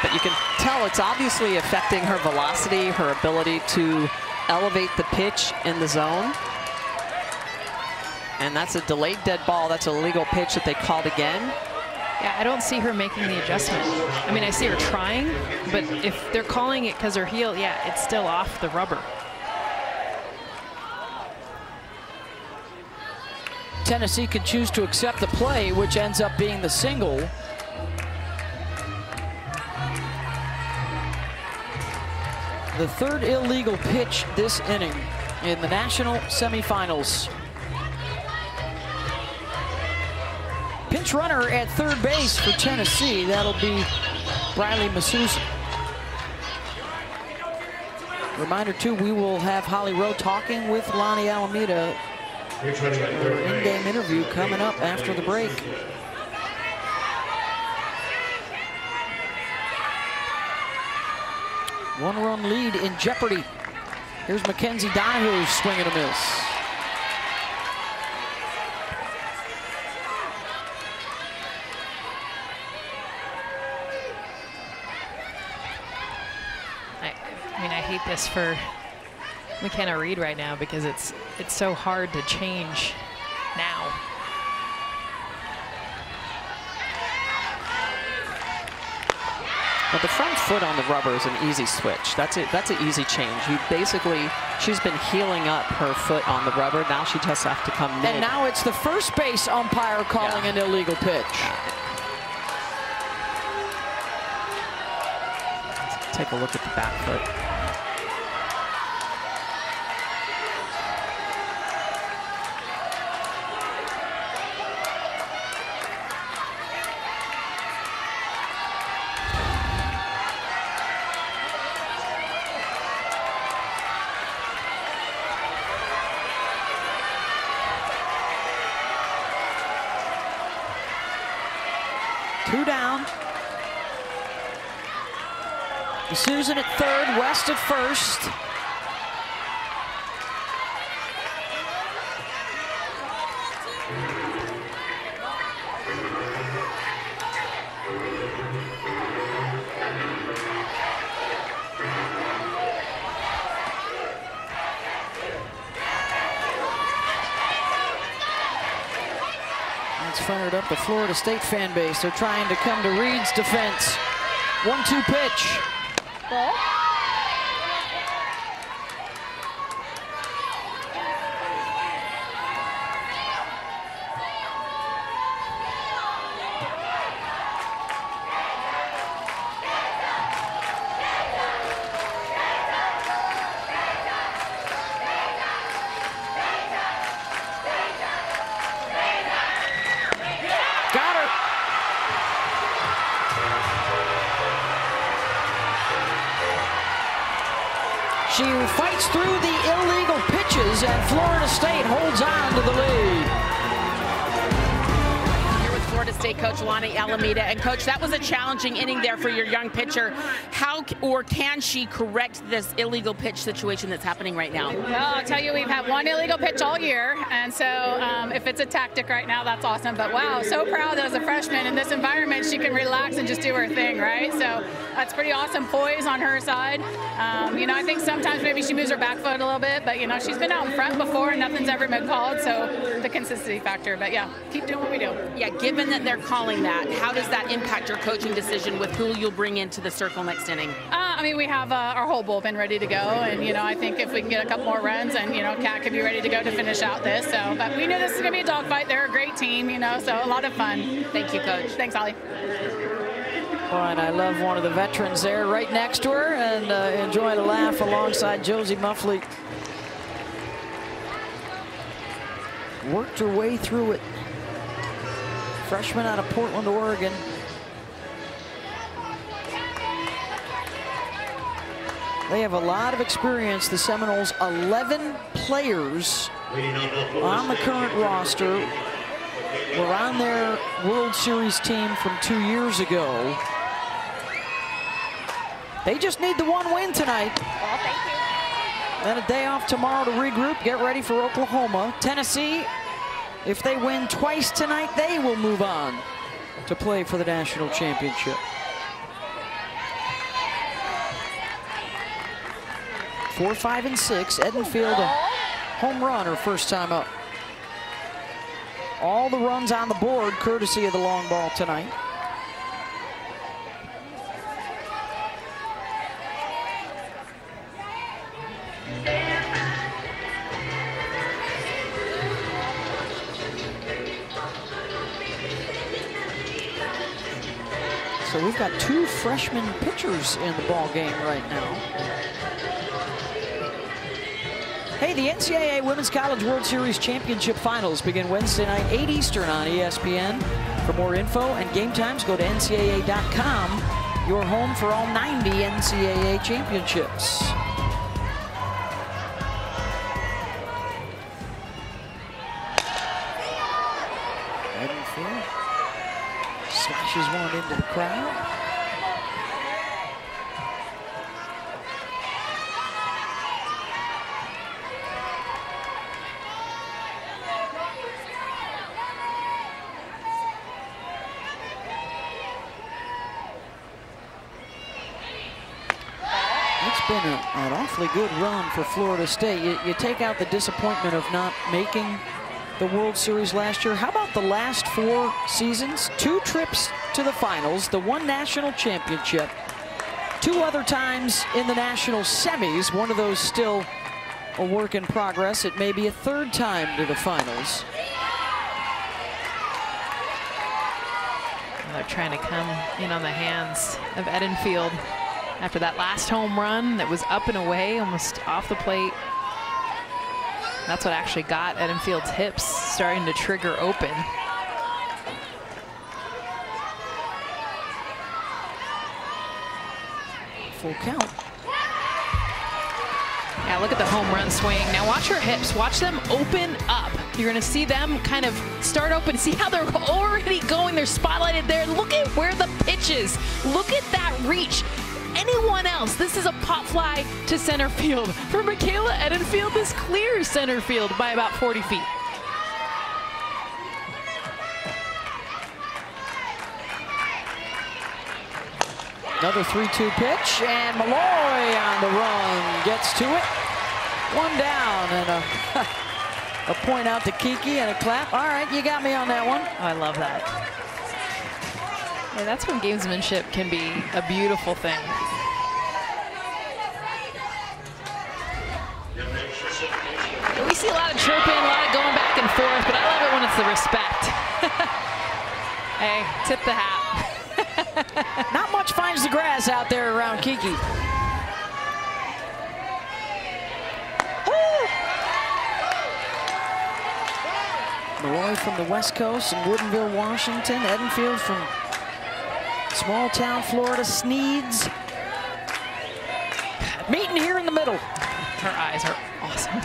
But you can tell it's obviously affecting her velocity, her ability to elevate the pitch in the zone. And that's a delayed dead ball. That's a legal pitch that they called again. Yeah, I don't see her making the adjustment. I mean, I see her trying, but if they're calling it because her heel, yeah, it's still off the rubber. Tennessee could choose to accept the play, which ends up being the single. The third illegal pitch this inning in the national semifinals. Pinch runner at third base for Tennessee. That'll be Briley Masusa. Reminder too, we will have Holly Rowe talking with Lonnie Alameda in-game interview coming up after the break. One-run lead in jeopardy. Here's Mackenzie Donahue swinging a miss. I mean, I hate this for McKenna Reed right now because it's so hard to change now. But the front foot on the rubber is an easy switch. That's an easy change. You basically, she's been healing up her foot on the rubber. Now she just has to come in. And now it's the first base umpire calling an illegal pitch. Let's take a look at the back foot. Susan at third, West at first. That's fired up the Florida State fan base. They're trying to come to Reed's defense. 1-2 pitch. Lonnie Alameda. And Coach, that was a challenging inning there for your young pitcher. How or can she correct this illegal pitch situation that's happening right now? Well, I'll tell you, we've had one illegal pitch all year, and so if it's a tactic right now, that's awesome. But wow, so proud that as a freshman in this environment, she can relax and just do her thing, right? So that's pretty awesome poise on her side. You know, I think sometimes maybe she moves her back foot a little bit, but you know, she's been out in front before and nothing's ever been called, so the consistency factor. But yeah, keep doing what we do. Yeah, given that they're calling that, how does that impact your coaching decision with who you'll bring into the circle next inning? I mean, we have our whole bullpen ready to go, and I think if we can get a couple more runs, and Kat could be ready to go to finish out this. So, but we knew this was going to be a dogfight. They're a great team, so a lot of fun. Thank you, Coach. Thanks, Holly. Oh, and I love one of the veterans there right next to her, and enjoying a laugh alongside Josie Muffley. Worked her way through it. Freshman out of Portland, Oregon. They have a lot of experience, the Seminoles. 11 players on the current roster were on their World Series team from 2 years ago. They just need the one win tonight. Well, thank you. Then a day off tomorrow to regroup, get ready for Oklahoma. Tennessee, if they win twice tonight, they will move on to play for the national championship. Four, five, and six. Edenfield, a home run her first time up. All the runs on the board courtesy of the long ball tonight. So we've got two freshman pitchers in the ball game right now. Hey, the NCAA Women's College World Series Championship Finals begin Wednesday night, 8 Eastern on ESPN. For more info and game times, go to NCAA.com, your home for all 90 NCAA championships. Smashes one into the crowd. It's been an awfully good run for Florida State. You take out the disappointment of not making the World Series last year. How about the last four seasons? Two trips to the finals, the one national championship, two other times in the national semis, one of those still a work in progress. It may be a third time to the finals. They're trying to come in on the hands of Edenfield after that last home run that was up and away, almost off the plate. That's what actually got Edenfield's hips starting to trigger open. Full count. Yeah, look at the home run swing. Now watch her hips. Watch them open up. You're going to see them kind of start open. See how they're already going. They're spotlighted there. Look at where the pitch is. Look at that reach. Anyone else, this is a pop fly to center field. For Michaela Edenfield, this clears center field by about 40 feet. Another 3-2 pitch, and Milloy on the run gets to it. One down, and a point out to Kiki and a clap. All right, you got me on that one. Oh, I love that. And that's when gamesmanship can be a beautiful thing. We see a lot of chirping, a lot of going back and forth, but I love it when it's the respect. Hey, tip the hat. Not much finds the grass out there around Kiki. Milloy from the West Coast and Woodinville, Washington. Edenfield from small town Florida, Sneeds. Meeting here in the middle. Her eyes are awesome.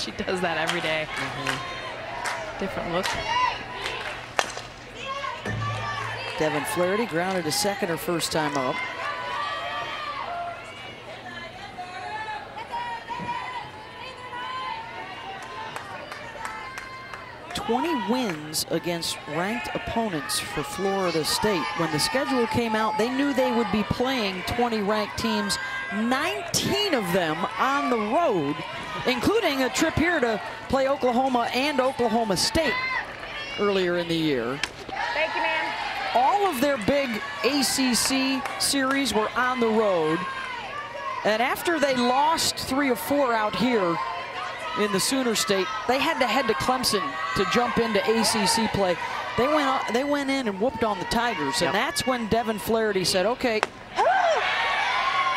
She does that every day. Mm-hmm. Different look. Devin Flaherty grounded to second her first time up. Wins against ranked opponents for Florida State. When the schedule came out, they knew they would be playing 20 ranked teams, 19 of them on the road, including a trip here to play Oklahoma and Oklahoma State earlier in the year. Thank you, ma'am. All of their big ACC series were on the road. And after they lost 3 of 4 out here in the Sooner State, they had to head to Clemson to jump into ACC play. They went in and whooped on the Tigers. And that's when Devin Flaherty said, okay,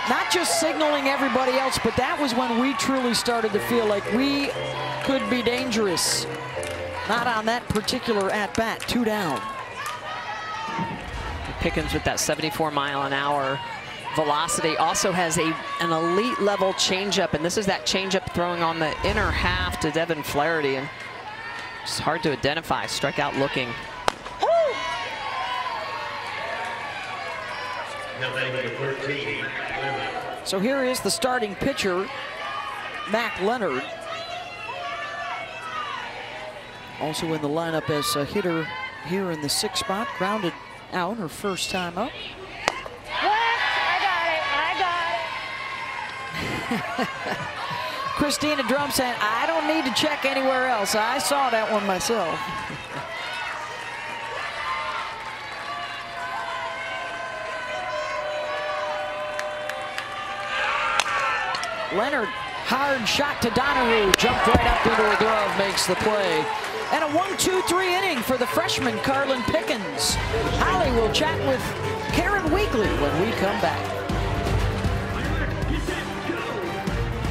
not just signaling everybody else, but that was when we truly started to feel like we could be dangerous. Not on that particular at-bat, 2 down. Pickens with that 74-mile-an-hour velocity also has an elite level changeup, and this is that changeup throwing on the inner half to Devin Flaherty, and it's hard to identify. Strike out looking. So here is the starting pitcher, Mac Leonard. Also in the lineup as a hitter here in the 6th spot, grounded out her first time up. What? I got it. Christina Drum saying, I don't need to check anywhere else. I saw that one myself. Leonard, hard shot to Donahue, jumped right up into her glove, makes the play. And a 1-2-3 inning for the freshman, Karlyn Pickens. Holly will chat with Karen Weekly when we come back.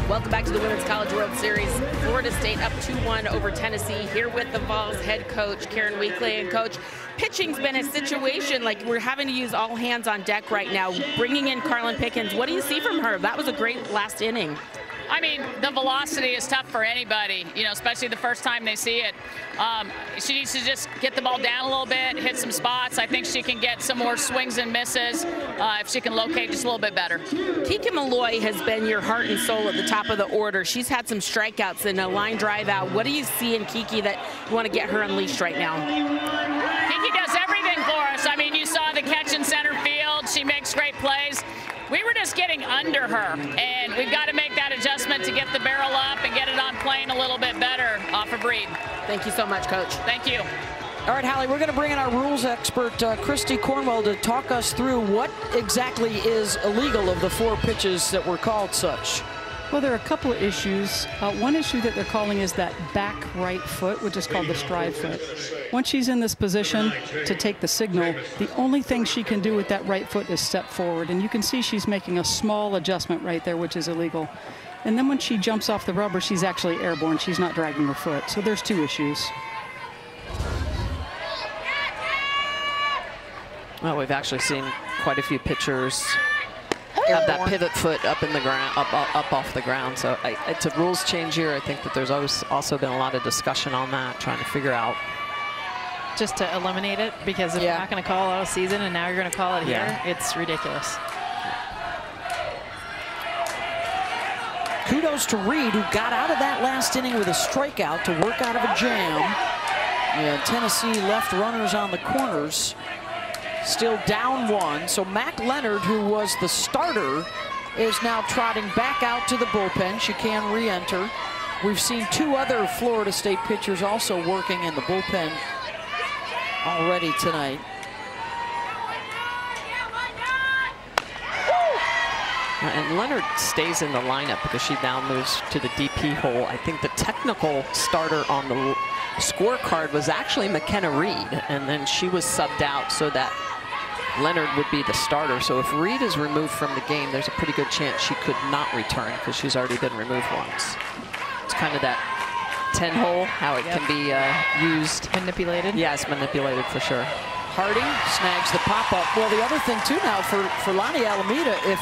Welcome back to the Women's College World Series. Florida State up 2-1 over Tennessee. Here with the Vols head coach, Karen Weekly. And coach, pitching's been a situation like we're having to use all hands on deck right now. Bringing in Karlyn Pickens, what do you see from her? That was a great last inning. I mean, the velocity is tough for anybody, you know, especially the first time they see it. She needs to just get the ball down a little bit, hit some spots. I think she can get some more swings and misses if she can locate just a little bit better. Kiki Milloy has been your heart and soul at the top of the order. She's had some strikeouts and a line drive out. What do you see in Kiki that you want to get her unleashed right now? Kiki does everything for us. I mean, you saw the catch in center field. She makes great plays. We were just getting under her, and we've got to make that adjustment to get the barrel up and get it on plane a little bit better off of Reed. Thank you so much, coach. Thank you. All right, Hallie, we're going to bring in our rules expert, Christy Cornwell, to talk us through what exactly is illegal of the 4 pitches that were called such. Well, there are a couple of issues. One issue that they're calling is that back right foot, which is called the stride foot. Once she's in this position to take the signal, the only thing she can do with that right foot is step forward. And you can see she's making a small adjustment right there, which is illegal. And then when she jumps off the rubber, she's actually airborne. She's not dragging her foot. So there's 2 issues. Well, we've actually seen quite a few pitchers have that pivot foot up in the ground, up off the ground. So it's a rules change here. I think that there's always also been a lot of discussion on that, trying to figure out just to eliminate it, because if you're not going to call all season and now you're going to call it here, it's ridiculous. Kudos to Reed, who got out of that last inning with a strikeout to work out of a jam. And Tennessee left runners on the corners. Still down 1, so Mac Leonard, who was the starter, is now trotting back out to the bullpen. She can re-enter. We've seen 2 other Florida State pitchers also working in the bullpen already tonight. And Leonard stays in the lineup because she now moves to the DP hole. I think the technical starter on the scorecard was actually McKenna Reed, and then she was subbed out so that Leonard would be the starter. So if Reed is removed from the game, there's a pretty good chance she could not return because she's already been removed once. It's kind of that 10 hole, how it can be used. Manipulated? Yes, manipulated for sure. Harding snags the pop-up. Well, the other thing, too, now for Lonnie Alameda, if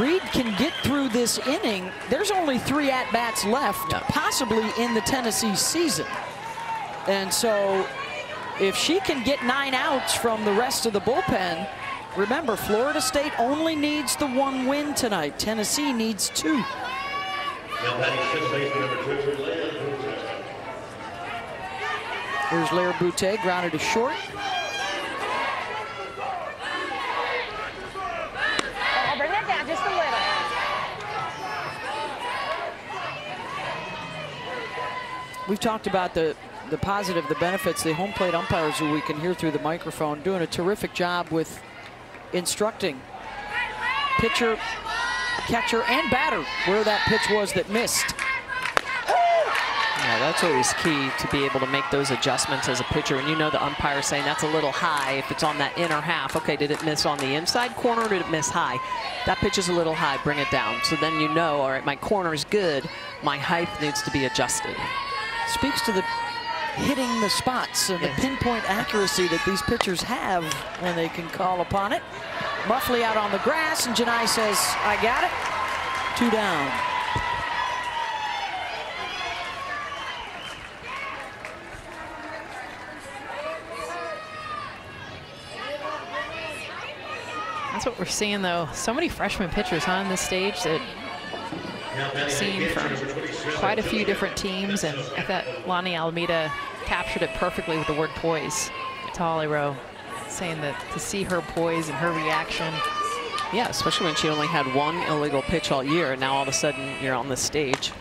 Reed can get through this inning, there's only 3 at-bats left, possibly in the Tennessee season. And so if she can get 9 outs from the rest of the bullpen, remember, Florida State only needs the 1 win tonight. Tennessee needs 2. Here's Laird Boutte, grounded to short. I'll bring that down just a little. We've talked about the the positive, the benefits, the home plate umpires who we can hear through the microphone doing a terrific job with instructing pitcher, catcher, and batter where that pitch was that missed. Yeah, that's always key to be able to make those adjustments as a pitcher. And you know the umpire saying that's a little high if it's on that inner half. Okay, did it miss on the inside corner or did it miss high? That pitch is a little high, bring it down. So then you know, all right, my corner is good. My height needs to be adjusted. Speaks to the hitting the spots and the pinpoint accuracy that these pitchers have when they can call upon it. Muffley out on the grass, and Janai says, I got it. 2 down. That's what we're seeing, though. So many freshman pitchers on this stage that we've seen from quite a few different teams, and I thought Lonnie Alameda captured it perfectly with the word poise to Holly Rowe, saying that to see her poise and her reaction. Yeah, especially when she only had 1 illegal pitch all year, and now all of a sudden you're on the stage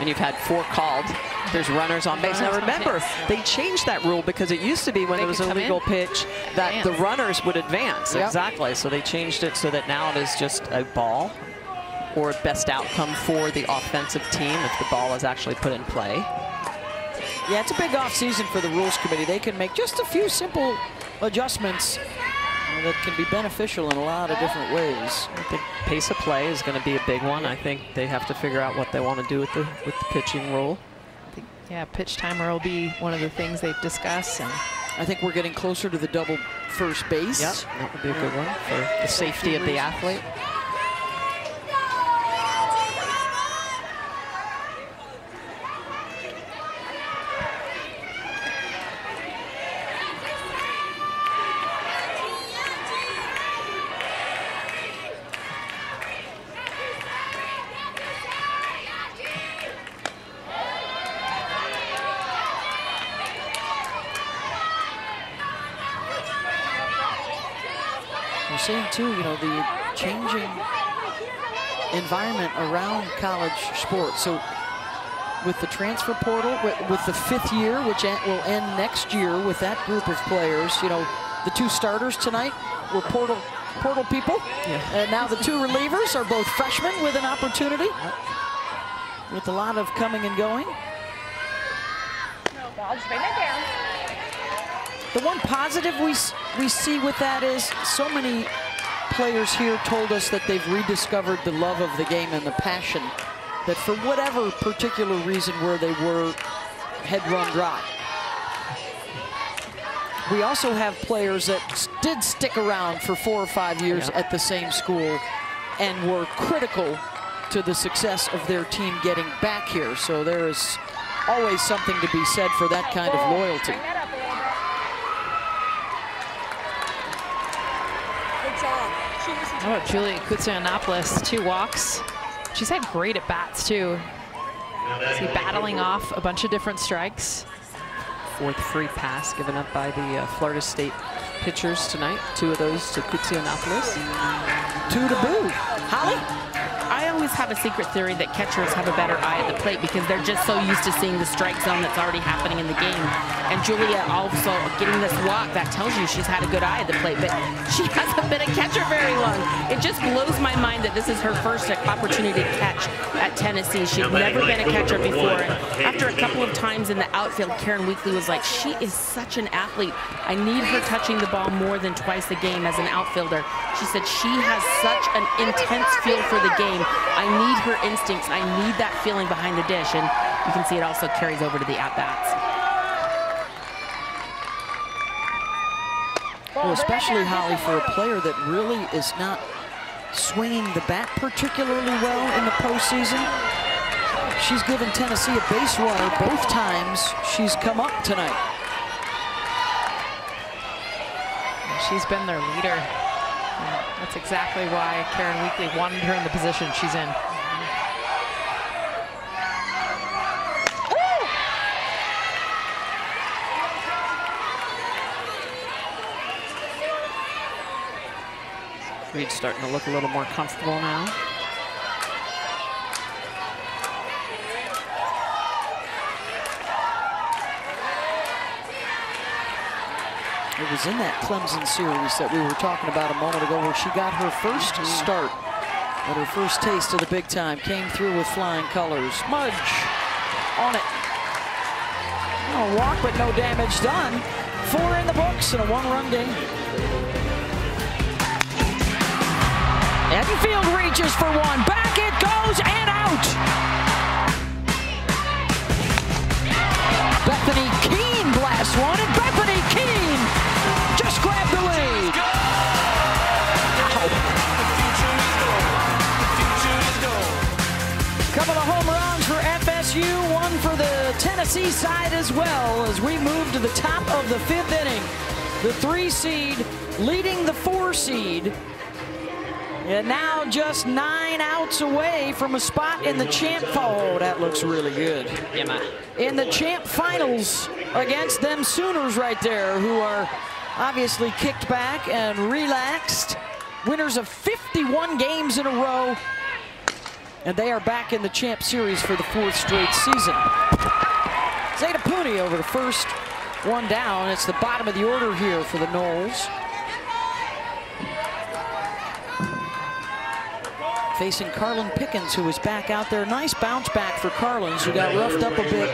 and you've had 4 called. There's runners on base. Now remember, they changed that rule because it used to be when there was a legal pitch that the runners would advance. Yep. Exactly. So they changed it so that now it is just a ball or best outcome for the offensive team if the ball is actually put in play. Yeah, it's a big offseason for the rules committee. They can make just a few simple adjustments that can be beneficial in a lot of different ways. I think pace of play is going to be a big one. I think they have to figure out what they want to do with the pitching rule. I think, yeah, pitch timer will be one of the things they've discussed. And I think we're getting closer to the double first base. Yep, that would be a good one for the safety of the athlete. Seeing too, you know, the changing environment around college sports. So with the transfer portal, with the 5th year, which will end next year with that group of players, you know, the 2 starters tonight were portal people. Yeah. And now the 2 relievers are both freshmen with an opportunity. With a lot of coming and going. No, Bob, bring it down. The one positive we see with that is so many players here told us that they've rediscovered the love of the game and the passion that for whatever particular reason where they were had run dry. We also have players that did stick around for 4 or 5 years at the same school and were critical to the success of their team getting back here. So there is always something to be said for that kind of loyalty. How about Julia Kutsuyanopoulos, 2 walks. She's had great at-bats, too. She's battling off a bunch of different strikes. 4th free pass given up by the Florida State pitchers tonight. 2 of those to Kutsuyanopoulos. 2 to Boo. Holly? I always have a secret theory that catchers have a better eye at the plate because they're just so used to seeing the strike zone that's already happening in the game. And Julia also getting this walk, that tells you she's had a good eye at the plate, but she hasn't been a catcher very long. It just blows my mind that this is her first opportunity to catch at Tennessee. She'd never been a catcher before. After a couple of times in the outfield, Karen Weekly was like, she is such an athlete. I need her touching the ball more than twice a game as an outfielder. She said she has such an intense feel for the game. I need her instincts. I need that feeling behind the dish. And you can see it also carries over to the at-bats. Well, especially, Holly, for a player that really is not swinging the bat particularly well in the postseason. She's given Tennessee a base runner both times she's come up tonight. She's been their leader. That's exactly why Karen Weekly wanted her in the position she's in. Reed's starting to look a little more comfortable now. It was in that Clemson series that we were talking about a moment ago where she got her first start, but her first taste of the big time came through with flying colors. Mudge on it. A walk, but no damage done. 4 in the books and a one-run game. Edenfield reaches for one. Back it goes and out. Bethany Keene blasts one, and Bethany Keene just grabbed the lead. Ow. Couple of home runs for FSU. For the Tennessee side as well, as we move to the top of the 5th inning. The 3 seed leading the 4 seed. And now just 9 outs away from a spot in the champ. Oh, that looks really good. In the champ finals against them Sooners right there, who are obviously kicked back and relaxed. Winners of 51 games in a row. And they are back in the champ series for the 4th straight season. Zaida Pooni over to first, one down. It's the bottom of the order here for the Noles. Facing Karlyn Pickens, who is back out there. Nice bounce back for Karlyn, who got roughed up a bit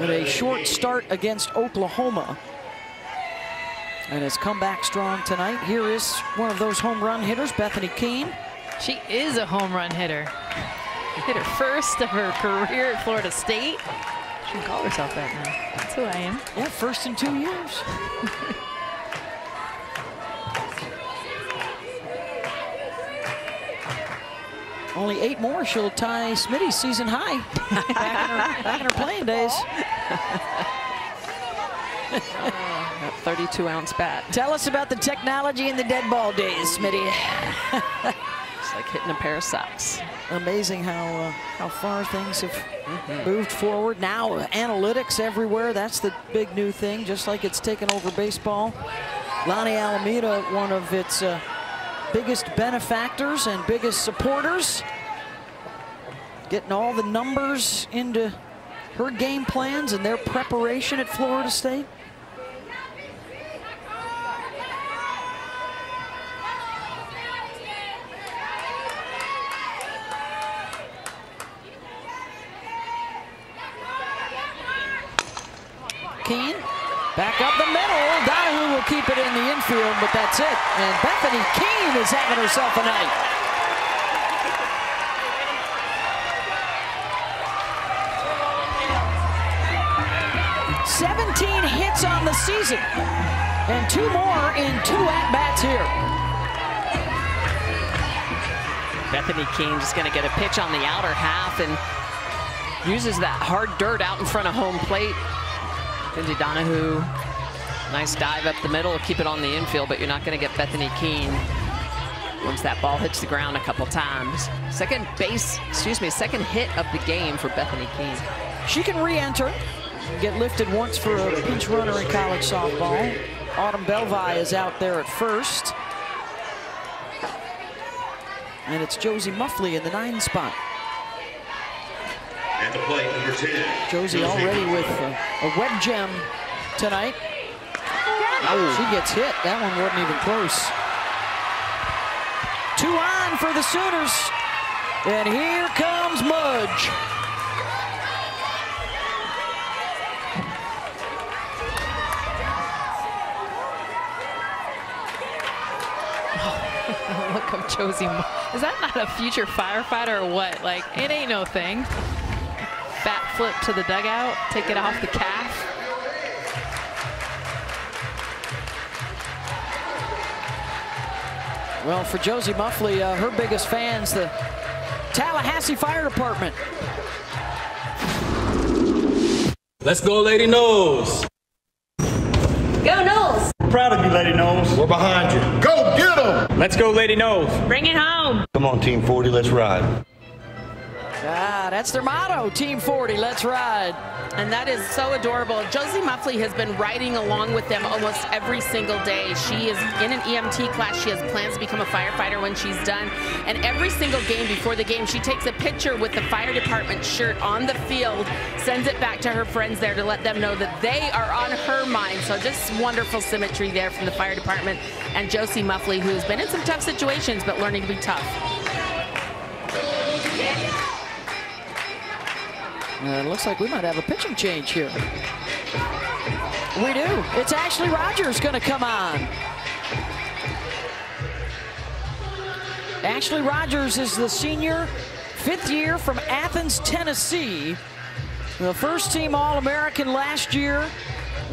in a short start against Oklahoma, and has come back strong tonight. Here is one of those home run hitters, Bethany Keene. She is a home run hitter. Hit her first of her career at Florida State. She can call herself that now. That's who I am. Yeah, first in 2 years. Only 8 more. She'll tie Smitty's season high back in her playing days. 32-ounce bat. Tell us about the technology in the dead ball days, Smitty. It's like hitting a pair of socks. Amazing how far things have moved forward. Now analytics everywhere. That's the big new thing, just like it's taken over baseball. Lonnie Alameda, one of its biggest benefactors and biggest supporters. Getting all the numbers into her game plans and their preparation at Florida State. Keene, back up the middle. Donahue will keep it in the infield, but that's it. And Bethany Keene is having herself a night. Oh, 17 hits on the season, and 2 more in 2 at-bats here. Bethany Keene just going to get a pitch on the outer half and uses that hard dirt out in front of home plate. Mackenzie Donahue, nice dive up the middle, keep it on the infield, but you're not going to get Bethany Keene once that ball hits the ground a couple times. Second hit of the game for Bethany Keene. She can re-enter, get lifted once for a pinch runner in college softball. Autumn Belvi is out there at first. And it's Josie Muffley in the 9 spot. At the plate, number 10. Josie already with a web gem tonight. Oh, she gets hit. That one wasn't even close. 2 on for the Sooners. And here comes Mudge. Look up Josie. Is that not a future firefighter or what? Like, it ain't no thing. Bat flip to the dugout, take it off the calf. Well, for Josie Muffley, her biggest fans, the Tallahassee Fire Department. Let's go, Lady Noles. Go, Noles. We're proud of you, Lady Noles. We're behind you. Go get them. Let's go, Lady Noles. Bring it home. Come on, Team 40, let's ride. Ah, that's their motto, Team 40, let's ride. And that is so adorable. Josie Muffley has been riding along with them almost every single day. She is in an EMT class. She has plans to become a firefighter when she's done. And every single game before the game, she takes a picture with the fire department shirt on the field, sends it back to her friends there to let them know that they are on her mind. So just wonderful symmetry there from the fire department and Josie Muffley, who's been in some tough situations, but learning to be tough. It looks like we might have a pitching change here. We do. It's Ashley Rogers going to come on. Ashley Rogers is the senior, 5th year from Athens, Tennessee. The first team All-American last year.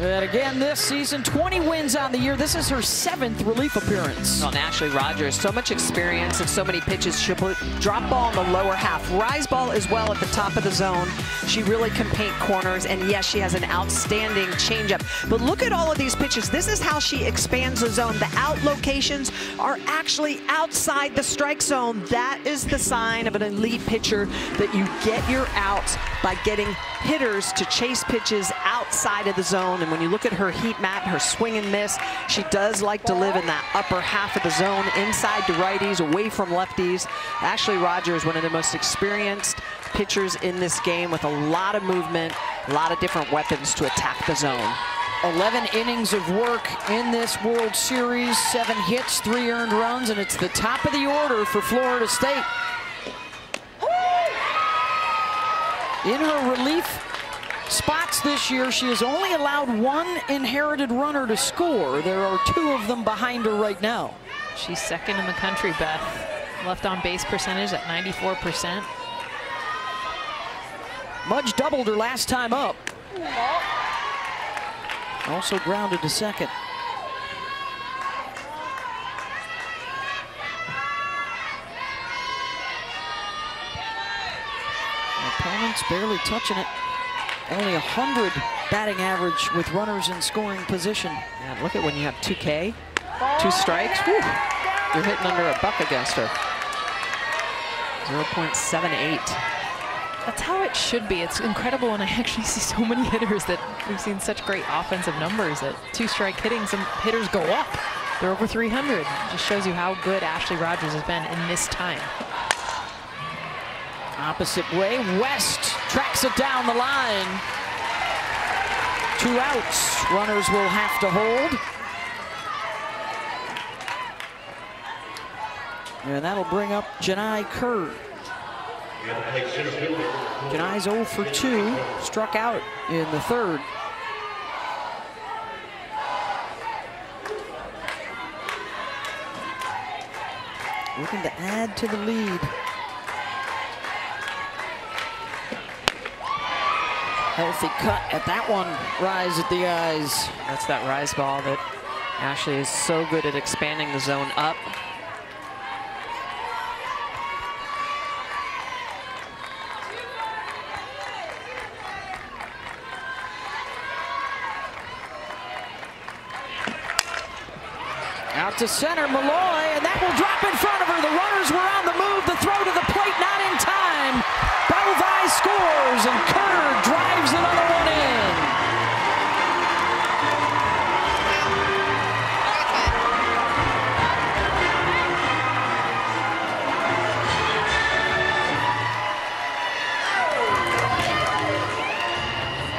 And again this season, 20 wins on the year. This is her 7th relief appearance. On Ashley Rogers, so much experience and so many pitches. She'll put drop ball in the lower half, rise ball as well at the top of the zone. She really can paint corners, and yes, she has an outstanding changeup. But look at all of these pitches. This is how she expands the zone. The out locations are actually outside the strike zone. That is the sign of an elite pitcher, that you get your outs by getting hitters to chase pitches outside of the zone. And when you look at her heat map, her swing and miss, she does like to live in that upper half of the zone, inside to righties, away from lefties. Ashley Rogers, one of the most experienced pitchers in this game, with a lot of movement, a lot of different weapons to attack the zone. 11 innings of work in this World Series, 7 hits, 3 earned runs, and it's the top of the order for Florida State. In her relief spots this year, she has only allowed 1 inherited runner to score. There are 2 of them behind her right now. She's 2nd in the country, Beth. Left on base percentage at 94%. Mudge doubled her last time up. Also grounded to 2nd. Opponents barely touching it. Only 100 batting average with runners in scoring position. Yeah, look at when you have 2K, 2 strikes. Woo, you're hitting under a buck against her. 0.78. That's how it should be. It's incredible when I actually see so many hitters that we've seen such great offensive numbers that 2-strike hitting, some hitters go up. They're over 300. It just shows you how good Ashley Rogers has been in this time. Opposite way, West tracks it down the line. 2 outs, runners will have to hold. And that'll bring up Janai Kerr. Janai's 0 for 2, struck out in the 3rd. Looking to add to the lead. Healthy cut at that one, rise at the eyes. That's that rise ball that Ashley is so good at, expanding the zone up. Out to center, Milloy, and that will drop in front of her. The runners were on the move, the throw to the plate, not in time. Balvai scores, and Kerr drives another one in.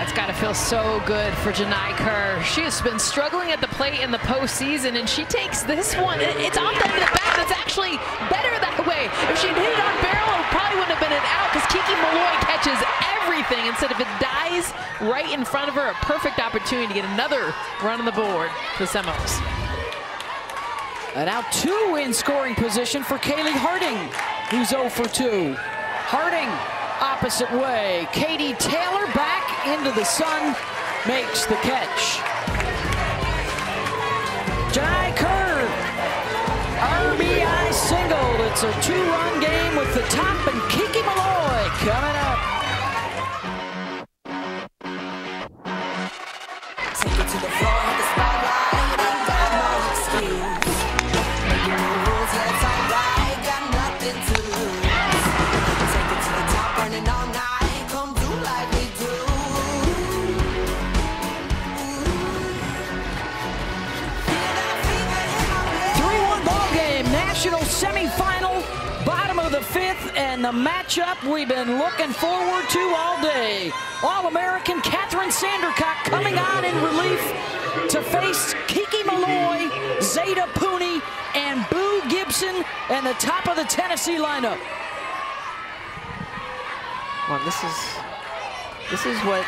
That's got to feel so good for Janai Kerr. She has been struggling at the plate in the postseason, and she takes this one. It's off the bat. That's actually better that way. If she'd hit it on barrel, it probably wouldn't have been an out, because Kiki Milloy catches everything. Instead of it dies right in front of her, a perfect opportunity to get another run on the board for Semos. And now 2 in scoring position for Kaylee Harding, who's 0 for 2. Harding opposite way. Katie Taylor back into the sun, makes the catch. Janai Kerr, RBI single. It's a 2-run game with the top, and Kiki Milloy coming up. Take it to the floor with the spotlight. You ain't got no excuse. Making the rules, let's all right. Got nothing to lose. Take it to the top, burning all night. Come do like we do. national semifinal, bottom of the fifth, and the matchup we've been looking forward to all day. All-American Kat Sandercock coming on in relief to face Kiki Milloy, Zaida Pooni, and Boo Gibson, and the top of the Tennessee lineup. Well, this is what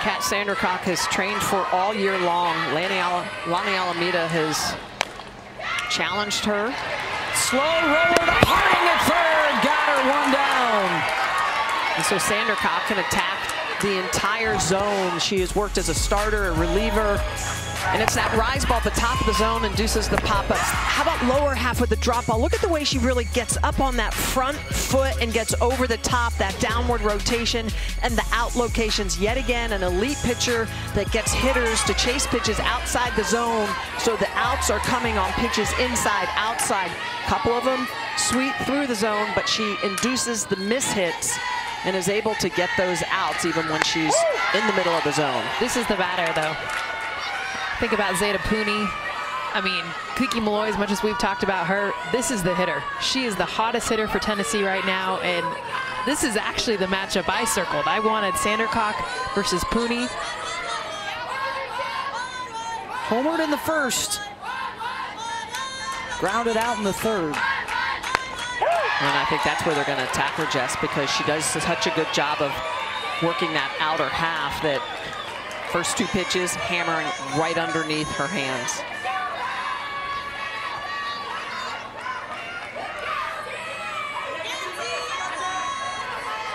Kat Sandercock has trained for all year long. Lonnie Alameda has challenged her. Slow roller to Harding at third, got her one down. And so Sandercock can attack the entire zone. She has worked as a starter, a reliever, and it's that rise ball at the top of the zone induces the pop-ups. How about lower half with the drop ball? Look at the way she really gets up on that front foot and gets over the top, that downward rotation and the out locations. Yet again, an elite pitcher that gets hitters to chase pitches outside the zone, so the outs are coming on pitches inside, outside. A couple of them sweep through the zone, but she induces the mishits and is able to get those outs even when she's in the middle of the zone. This is the batter, though. Think about Zaida Pooni. I mean, Kiki Milloy, as much as we've talked about her, this is the hitter. She is the hottest hitter for Tennessee right now, and this is actually the matchup I circled. I wanted Sandercock versus Pooni. Homered in the first. Grounded out in the third. And I think that's where they're going to attack her, Jess, because she does such a good job of working that outer half that first two pitches hammering right underneath her hands.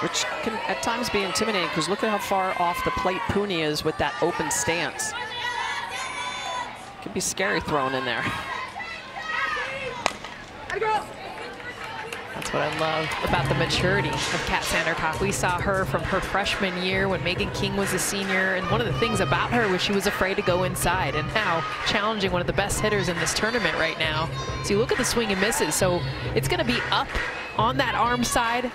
Which can at times be intimidating because look at how far off the plate Pooni is with that open stance. Could be scary thrown in there. That's what I love about the maturity of Kat Sandercock. We saw her from her freshman year when Megan King was a senior, and one of the things about her was she was afraid to go inside, and now challenging one of the best hitters in this tournament right now. So you look at the swing and misses. So it's going to be up on that arm side,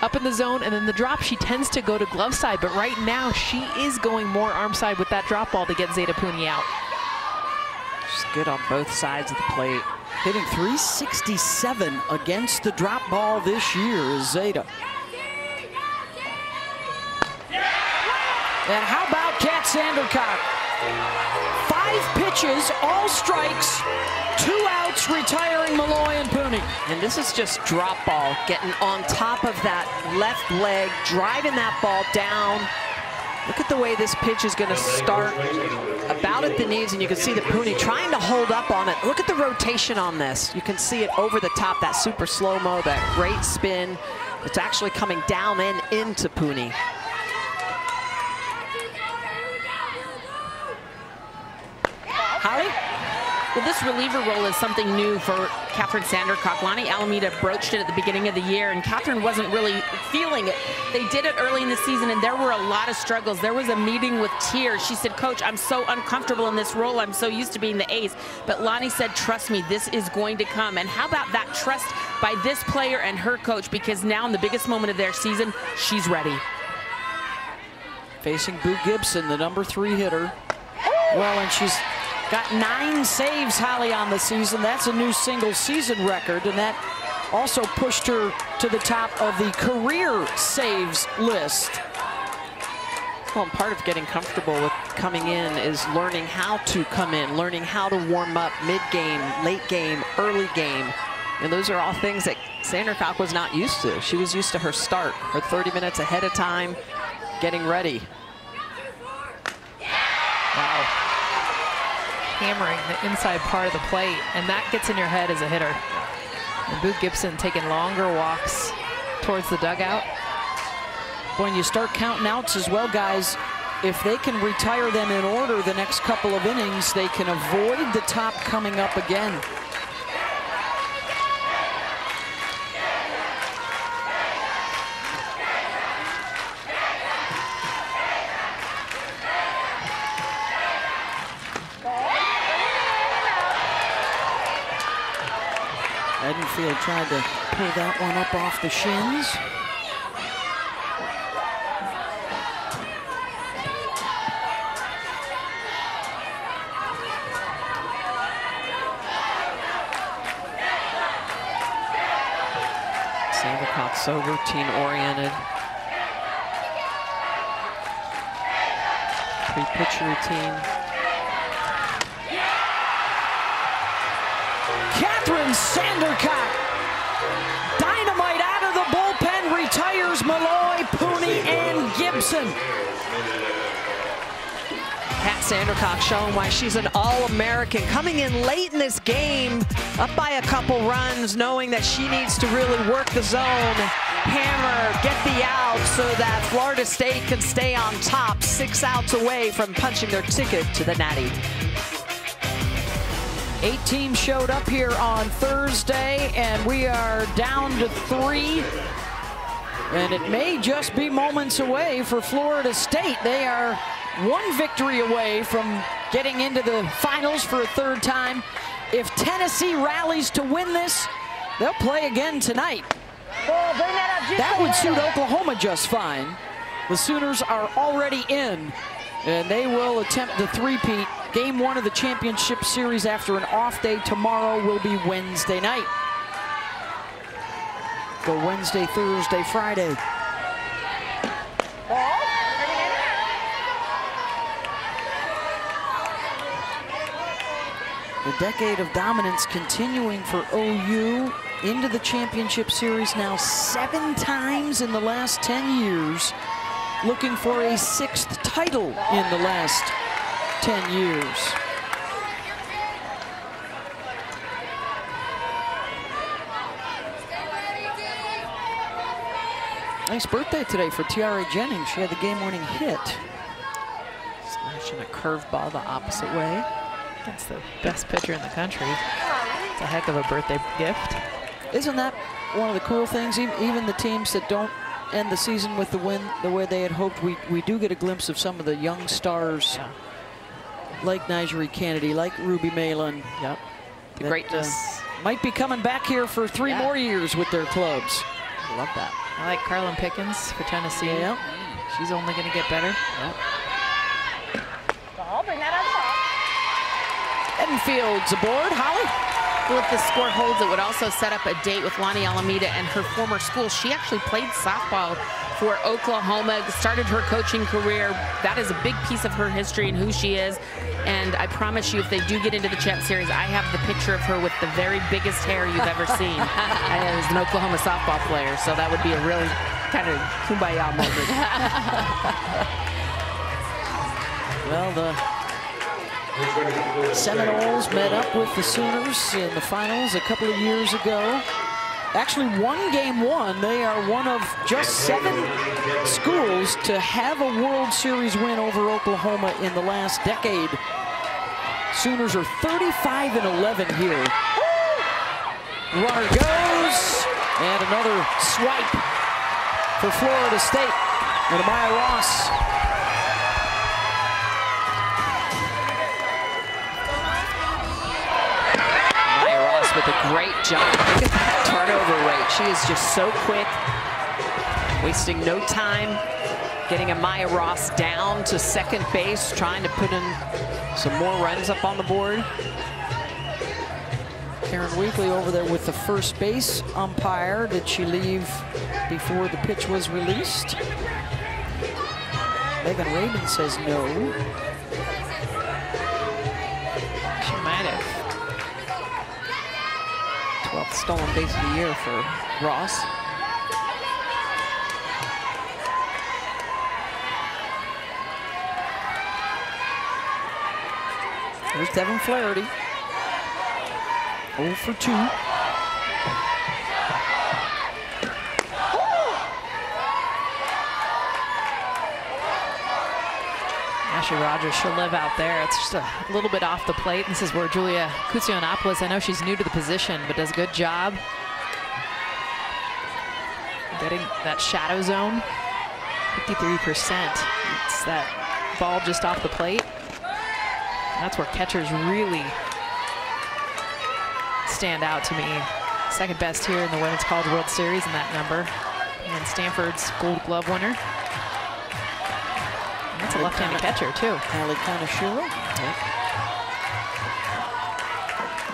up in the zone, and then the drop, she tends to go to glove side, but right now she is going more arm side with that drop ball to get Zaida Pooni out. She's good on both sides of the plate. Hitting 367 against the drop ball this year is Zaida. And how about Kat Sandercock? 5 pitches, all strikes, 2 outs, retiring Milloy and Pooni. And this is just drop ball, getting on top of that left leg, driving that ball down. Look at the way this pitch is going to start about at the knees, and you can see the Pooni trying to hold up on it. Look at the rotation on this. You can see it over the top, that super slow-mo, that great spin. It's actually coming down and into Pooni. Holly? Well, this reliever role is something new for Kat Sandercock. Lonnie Alameda broached it at the beginning of the year, and Kat wasn't really feeling it. They did it early in the season, and there were a lot of struggles. There was a meeting with Tiare. She said, Coach, I'm so uncomfortable in this role. I'm so used to being the ace. But Lonnie said, trust me, this is going to come. And how about that trust by this player and her coach? Because now in the biggest moment of their season, she's ready. Facing Boo Gibson, the #3 hitter. Well, and she's got 9 saves, Hallie, on the season. That's a new single season record, and that also pushed her to the top of the career saves list. Well, and part of getting comfortable with coming in is learning how to come in, learning how to warm up mid-game, late-game, early-game. And those are all things that Sandercock was not used to. She was used to her start, her 30 minutes ahead of time, getting ready. Wow. Hammering the inside part of the plate, and that gets in your head as a hitter. And Boo Gibson taking longer walks towards the dugout. When you start counting outs as well, guys, if they can retire them in order the next couple of innings, they can avoid the top coming up again. Edenfield tried to pull that one up off the shins. Sandercock so routine oriented. Pre-pitch routine. Katherine Sandercock, dynamite out of the bullpen, retires Milloy, Pooney, and Gibson. Kat Sandercock showing why she's an All-American, coming in late in this game, up by a couple runs, knowing that she needs to really work the zone, hammer, get the out so that Florida State can stay on top, 6 outs away from punching their ticket to the Natty. 8 teams showed up here on Thursday, and we are down to 3. And it may just be moments away for Florida State. They are 1 victory away from getting into the finals for a 3rd time. If Tennessee rallies to win this, they'll play again tonight. That would suit Oklahoma just fine. The Sooners are already in, and they will attempt the three-peat. Game 1 of the championship series after an off day tomorrow will be Wednesday night. Go Wednesday, Thursday, Friday. The decade of dominance continuing for OU into the championship series now 7 times in the last 10 years, looking for a 6th title in the last 10 years. Nice birthday today for Tiare Jennings. She had the game-winning hit. Slashing a curveball the opposite way. That's the best pitcher in the country. It's a heck of a birthday gift. Isn't that one of the cool things? Even the teams that don't end the season with the win the way they had hoped, we do get a glimpse of some of the young stars, yeah, like N'Jeri Kennedy, like Ruby Malin. Yep. The greatness. Might be coming back here for 3 more years with their clubs. I love that. I like Karlyn Pickens for Tennessee. Yep. She's only going to get better. Yep. Ball, bring that up. Edenfield's aboard, Holly. Well, if the score holds, it would also set up a date with Lonnie Alameda and her former school. She actually played softball for Oklahoma, started her coaching career. That is a big piece of her history and who she is. And I promise you, if they do get into the champ series, I have the picture of her with the very biggest hair you've ever seen as an Oklahoma softball player. So that would be a really kind of kumbaya moment. Well, the Seminoles met up with the Sooners in the finals a couple of years ago. Actually, won game 1. They are one of just 7 schools to have a World Series win over Oklahoma in the last decade. Sooners are 35-11 here. Runner goes, and another swipe for Florida State. And Amaya Ross. With a great jump. Look at that turnover rate. She is just so quick, wasting no time, getting Amaya Ross down to second base, trying to put in some more runs up on the board. Karen Weekly over there with the first base umpire. Did she leave before the pitch was released? Megan Raymond says no. She might have. 12th stolen base of the year for Ross. There's Devin Flaherty. 0 for 2. Ashley Rogers, she'll live out there. It's just a little bit off the plate. This is where Julia Kutsuyanopoulos, I know she's new to the position, but does a good job getting that shadow zone. 53%. It's that ball just off the plate. That's where catchers really stand out to me. 2nd best here in the Women's College World Series in that number. And Stanford's Gold Glove winner. That's a left-handed catcher, too. Hallie Waitkaser.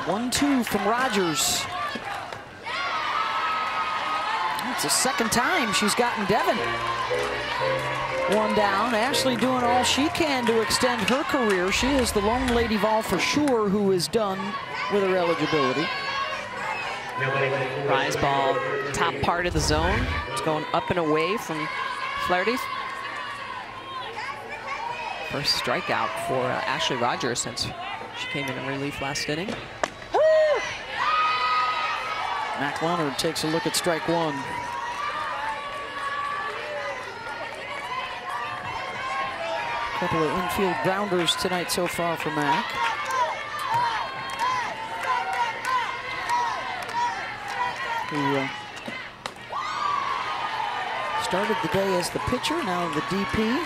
Yep. 1-2 from Rogers. It's the second time she's gotten Devin. One down. Ashley doing all she can to extend her career. She is the lone Lady Vol for sure who is done with her eligibility. Rise ball, top part of the zone. It's going up and away from Flaherty. First strikeout for Ashley Rogers since she came in relief last inning. Mac Leonard takes a look at strike one. A couple of infield rounders tonight so far for Mac. Who started the day as the pitcher, now the DP.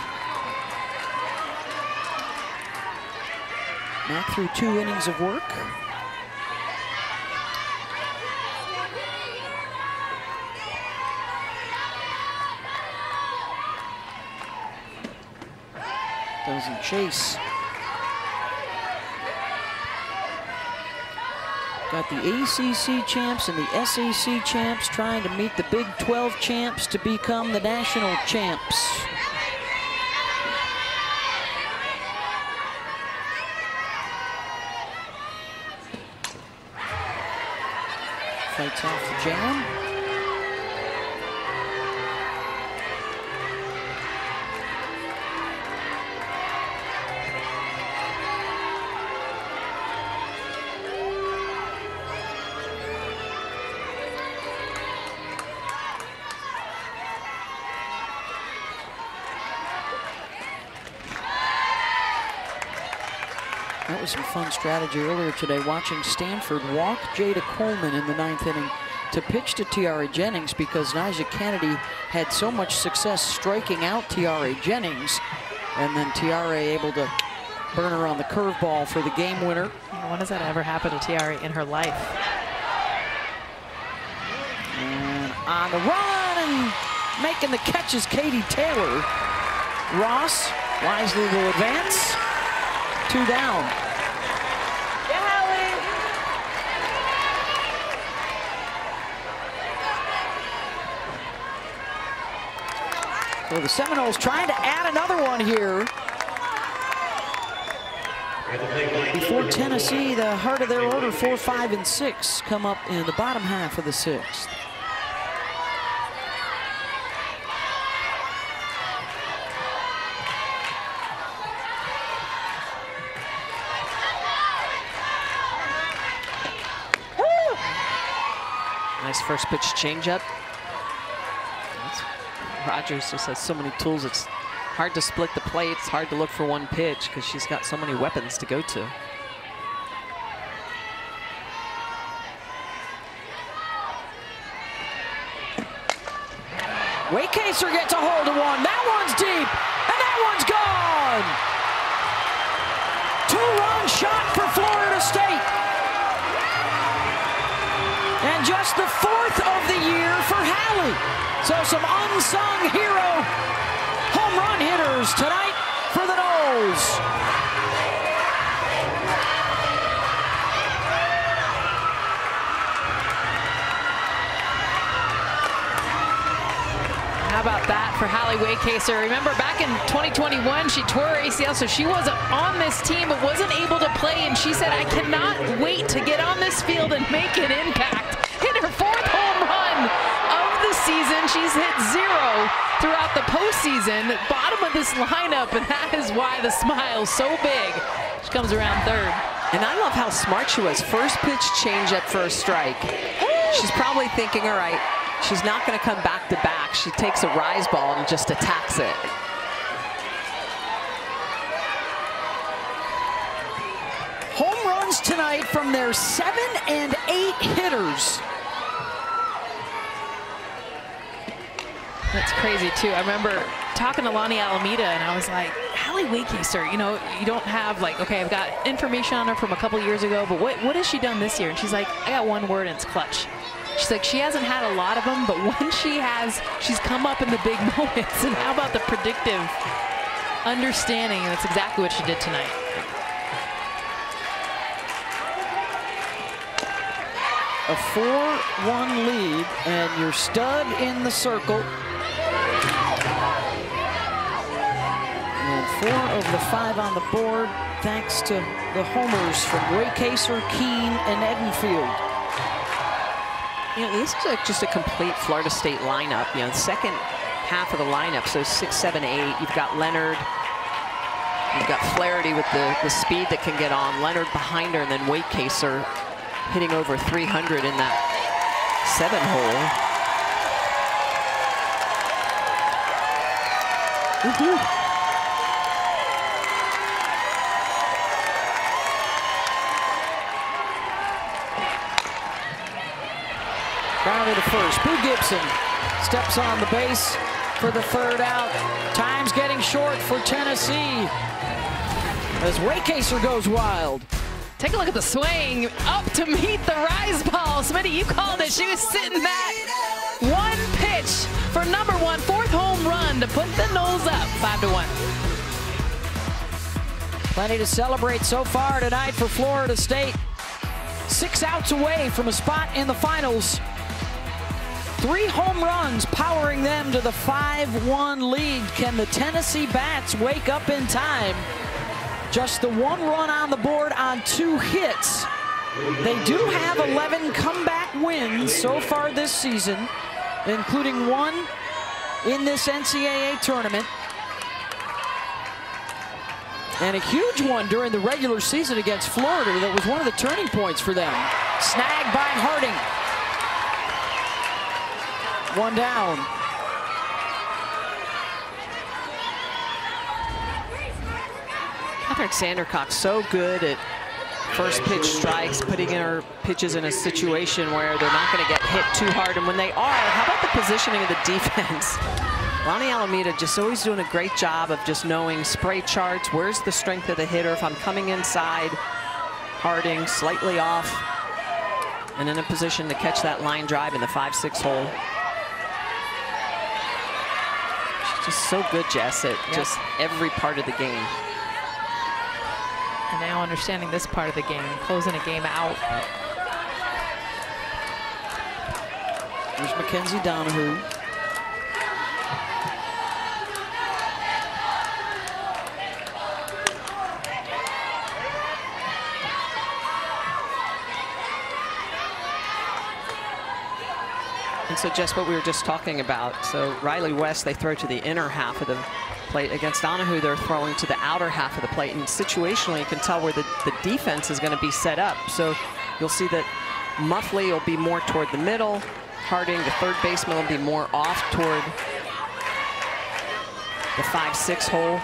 Mac through 2 innings of work. Doesn't chase. Got the ACC champs and the SEC champs trying to meet the Big 12 champs to become the national champs. Fights off the jam. Some fun strategy earlier today, watching Stanford walk Jada Coleman in the 9th inning to pitch to Tiare Jennings because Nyjah Kennedy had so much success striking out Tiare Jennings, and then Tiare able to burn her on the curveball for the game winner. When does that ever happen to Tiare in her life? And on the run and making the catch is Katie Taylor. Ross wisely will advance. 2 down. So the Seminoles trying to add another one here. Before Tennessee, the heart of their order, 4, 5, and 6, come up in the bottom half of the 6th. Nice first pitch changeup. Rogers just has so many tools. It's hard to split the plate. It's hard to look for one pitch because she's got so many weapons to go to. Waitkaser gets a hold of one. That one's deep, and that one's gone. 2-run shot for Florida State. And just the 4th of the year for Hallie. So some unsung hero home run hitters tonight for the Noles. How about that for Hallie Waitkaser? Remember back in 2021, she tore her ACL, so she wasn't on this team but wasn't able to play, and she said, I cannot wait to get on this field and make an impact. Hit her 4th home run season. She's hit 0 throughout the postseason, bottom of this lineup, and that is why the smile's so big. She comes around 3rd. And I love how smart she was. First pitch change up for a strike. She's probably thinking, all right, she's not going to come back to back. She takes a rise ball and just attacks it. Home runs tonight from their 7 and 8 hitters. That's crazy, too. I remember talking to Lonnie Alameda, and I was like, Hallie Waitkaser, you know, you don't have, like, okay, I've got information on her from a couple years ago, but what has she done this year? And she's like, I got one word, and it's clutch. She's like, she hasn't had a lot of them, but when she has, she's come up in the big moments. And how about the predictive understanding? And that's exactly what she did tonight. a 4-1 lead, and your stud in the circle. And 4 of the 5 on the board, thanks to the homers from Waitkaser, Keene, and Edenfield. You know, this is just a complete Florida State lineup. You know, the second half of the lineup, so 6, 7, 8. You've got Leonard. You've got Flaherty with the speed that can get on. Leonard behind her, and then Waitkaser hitting over 300 in that 7 hole. Woohoo! Crowder to first. Boo Gibson steps on the base for the third out. Time's getting short for Tennessee as Waitkaser goes wild. Take a look at the swing up to meet the rise ball. Smitty, you called it. She was sitting back. One pitch for number one, 4th home run to put the Noles up 5-1. Plenty to celebrate so far tonight for Florida State. 6 outs away from a spot in the finals. 3 home runs powering them to the 5-1 lead. Can the Tennessee bats wake up in time? Just the 1 run on the board on 2 hits. They do have 11 comeback wins so far this season, including 1 in this NCAA tournament. And a huge one during the regular season against Florida that was one of the turning points for them. Snag by Harding. 1 down. Kat Sandercock so good at first pitch strikes, putting in her pitches in a situation where they're not going to get hit too hard. And when they are, how about the positioning of the defense? Lonnie Alameda just always doing a great job of just knowing spray charts. Where's the strength of the hitter? If I'm coming inside, Harding slightly off and in a position to catch that line drive in the 5-6 hole. Just so good, Jess, at just every part of the game. And now understanding this part of the game, closing a game out. There's Mackenzie Donahue. And so just what we were just talking about. So Riley West, they throw to the inner half of the plate. Against Donahue, they're throwing to the outer half of the plate. And situationally, you can tell where the defense is going to be set up. So you'll see that Muffley will be more toward the middle. Harding, the third baseman, will be more off toward the 5-6 hole.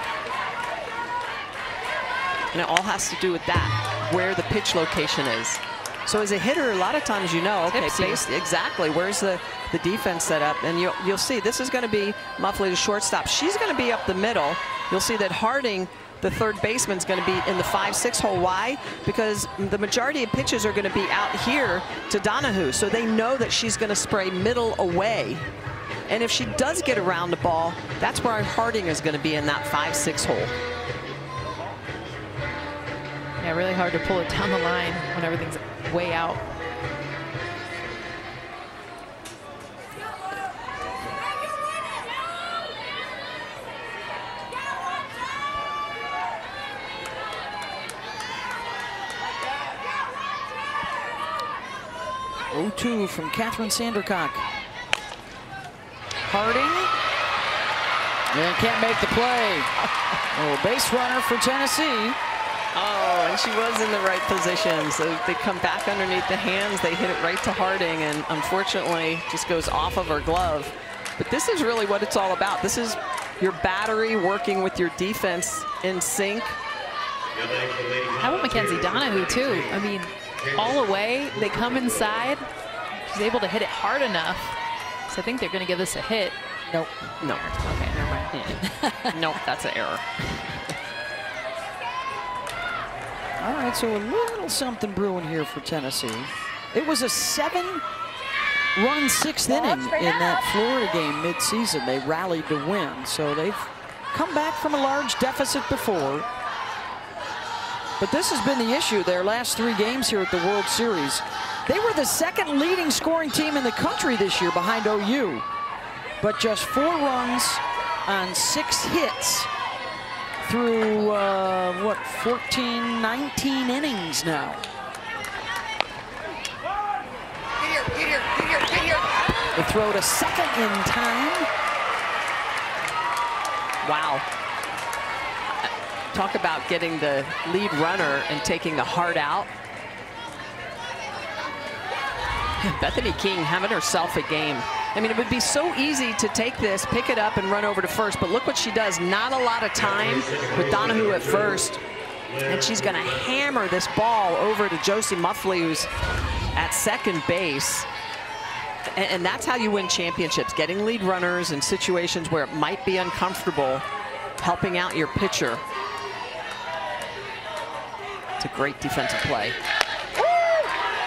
And it all has to do with that, where the pitch location is. So as a hitter, a lot of times you know, okay, exactly, where's the defense set up? And you'll see this is going to be Muffley to shortstop. She's going to be up the middle. You'll see that Harding, the third baseman, is going to be in the 5-6 hole. Why? Because the majority of pitches are going to be out here to Donahue. So they know that she's going to spray middle away. And if she does get around the ball, that's where Harding is going to be in that 5-6 hole. Yeah, really hard to pull it down the line when everything's way out. Oh, 2 from Katherine Sandercock. Harding, and can't make the play. Oh, base runner for Tennessee. Oh, and she was in the right position. So they come back underneath the hands. They hit it right to Harding, and unfortunately just goes off of her glove. But this is really what it's all about. This is your battery working with your defense in sync. How about Mackenzie Donahue, too? I mean, all the way, they come inside. She's able to hit it hard enough. So I think they're going to give this a hit. Nope. No. Okay, never mind. Yeah. Nope, that's an error. All right, so a little something brewing here for Tennessee. It was a 7-run 6th inning in that Florida game midseason. They rallied to win, so they've come back from a large deficit before. But this has been the issue their last three games here at the World Series. They were the second leading scoring team in the country this year behind OU. But just 4 runs on 6 hits through, 14, 19 innings now. Get here. The throw to second in time. Wow. Talk about getting the lead runner and taking the heart out. Bethany King having herself a game. I mean, it would be so easy to take this, pick it up, and run over to first, but look what she does. Not a lot of time with Donahue at first, and she's going to hammer this ball over to Josie Muffley, who's at second base. And that's how you win championships, getting lead runners in situations where it might be uncomfortable, helping out your pitcher. It's a great defensive play.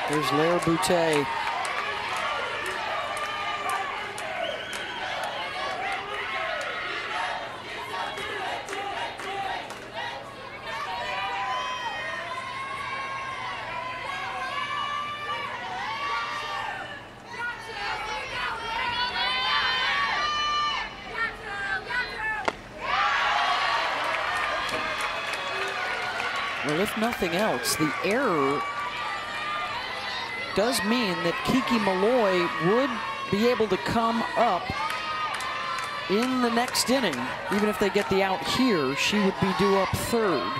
There's Laird Boutte. If nothing else, the error does mean that Kiki Milloy would be able to come up in the next inning. Even if they get the out here, she would be due up third.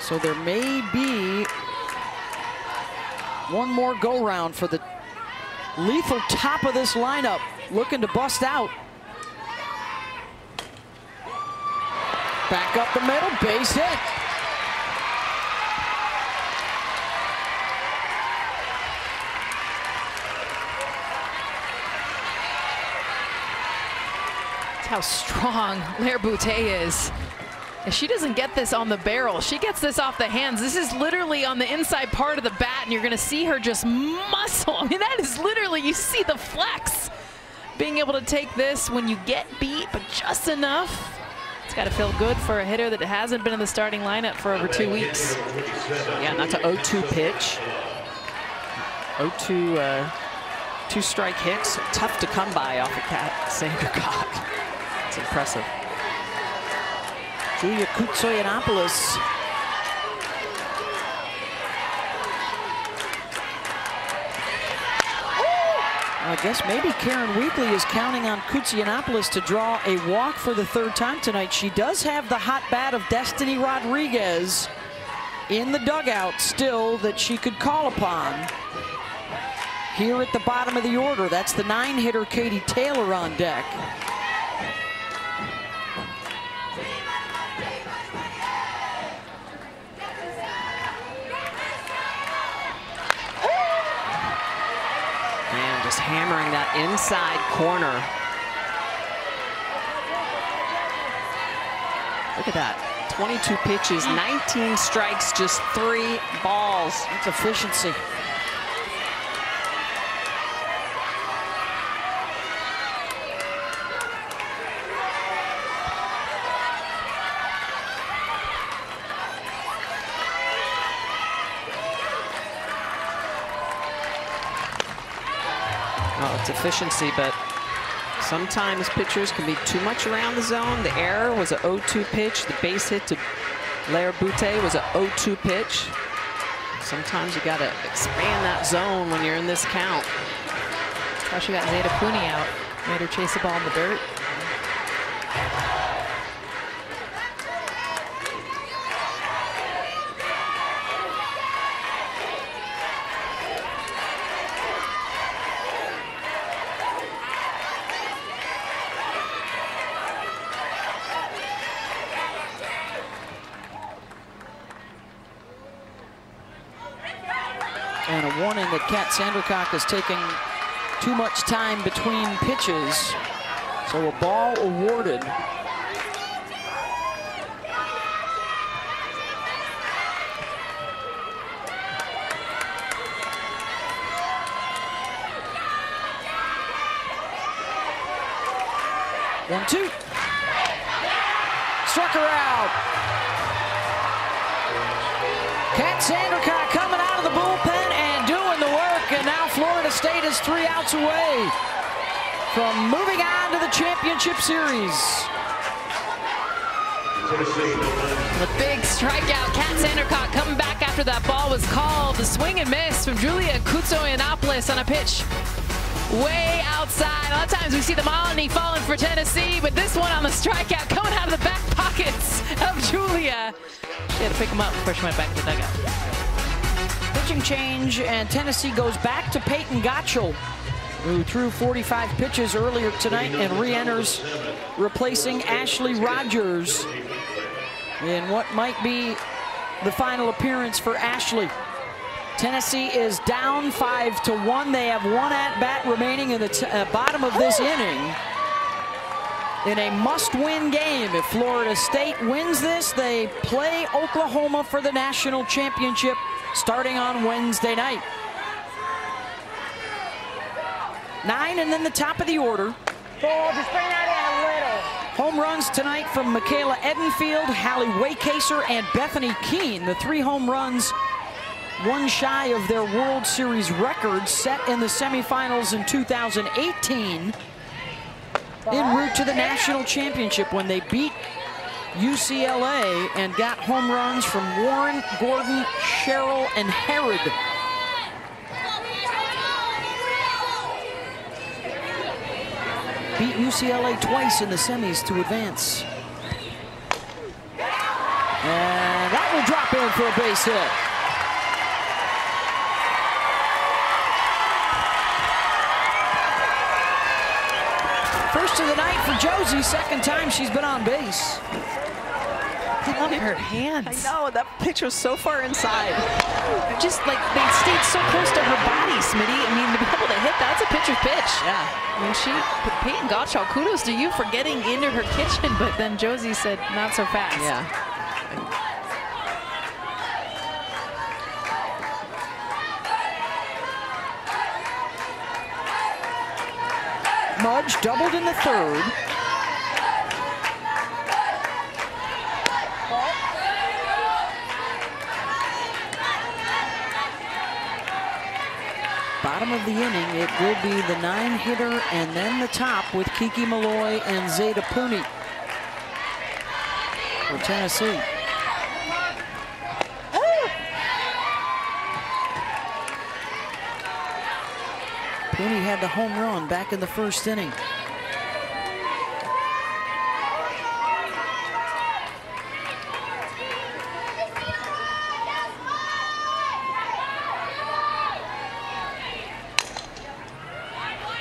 So there may be one more go-round for the lethal top of this lineup, looking to bust out. Back up the middle, base hit. How strong Laird Boutte is. If she doesn't get this on the barrel, she gets this off the hands. This is literally on the inside part of the bat, and you're gonna see her just muscle. I mean, that is literally, you see the flex. Being able to take this when you get beat, but just enough. It's gotta feel good for a hitter that hasn't been in the starting lineup for over 2 weeks. Yeah, and that's an 0-2 pitch. 0-2, two-strike hits. Tough to come by off of Kat Sandercock. It's impressive. Julia Kutsuyanopoulos. I guess maybe Karen Weekly is counting on Kutsuyanopoulos to draw a walk for the third time tonight. She does have the hot bat of Destiny Rodriguez in the dugout still that she could call upon. Here at the bottom of the order, that's the 9-hitter Katie Taylor on deck. Hammering that inside corner. Look at that. 22 pitches, 19 strikes, just 3 balls. That's efficiency. Efficiency, but sometimes pitchers can be too much around the zone. The error was an 0-2 pitch. The base hit to Laird Boutte was an 0-2 pitch. Sometimes you got to expand that zone when you're in this count. Well, she got Zaida Pooni out. Made her chase the ball in the dirt. That Kat Sandercock is taking too much time between pitches. So a ball awarded. One, two. Struck her out. Kat Sandercock coming out of the bullpen and doing the work, and now Florida State is 3 outs away from moving on to the championship series. The big strikeout, Kat Sandercock coming back after that ball was called. The swing and miss from Julia Kutsuyanopoulos on a pitch way outside. A lot of times we see the Molony falling for Tennessee, but this one on the strikeout coming out of the back pockets of Julia. She had to pick him up before she went back to the dugout. Pitching change, and Tennessee goes back to Peyton Gottschall, who threw 45 pitches earlier tonight and re-enters, replacing Ashley Rogers in what might be the final appearance for Ashley. Tennessee is down 5-1. They have one at-bat remaining in the bottom of this inning. In a must-win game, if Florida State wins this, they play Oklahoma for the national championship starting on Wednesday night. 9 and then the top of the order. Just bring that in a little. Home runs tonight from Michaela Edenfield, Hallie Waitkaser, and Bethany Keene. The 3 home runs, one shy of their World Series record set in the semifinals in 2018. En route to the national championship when they beat UCLA and got home runs from Warren, Gordon, Sherrill, and Herod. Beat UCLA twice in the semis to advance. And that will drop in for a base hit. First of the night for Josie, second time she's been on base. I love her hands. I know, that pitch was so far inside. Just like they stayed so close to her body, Smitty. I mean, to be able to hit that, that's a pitcher's pitch. Yeah. I mean, she, Peyton Gottschall, kudos to you for getting into her kitchen, but then Josie said, not so fast. Yeah. Mudge doubled in the third. Bottom of the inning, it will be the 9 hitter and then the top with Kiki Milloy and Zaida Pooni for Tennessee. Pooni had the home run back in the first inning.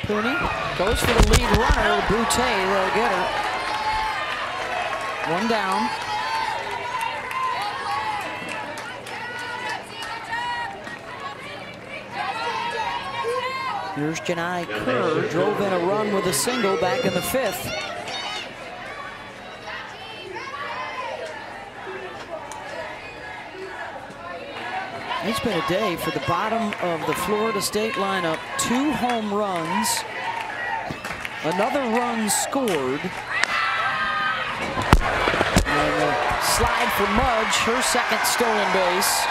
Pooni goes for the lead runner, Boutte, they'll get her. 1 down. Here's Janai Kerr, drove in a run with a single back in the 5th. It's been a day for the bottom of the Florida State lineup. 2 home runs, another run scored. And a slide for Mudge, her second stolen base.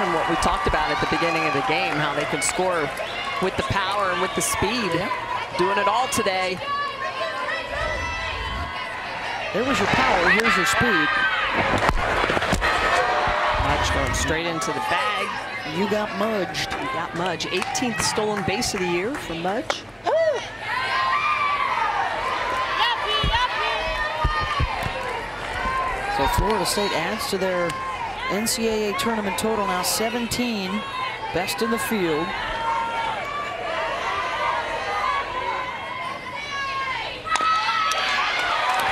And what we talked about at the beginning of the game, how they can score with the power and with the speed. Yeah. Doing it all today. There was your power, here's your speed. Going straight into the bag. You got mudged. You got Mudge. 18th stolen base of the year for Mudge. Ooh. So Florida State adds to their NCAA tournament total now 17, best in the field.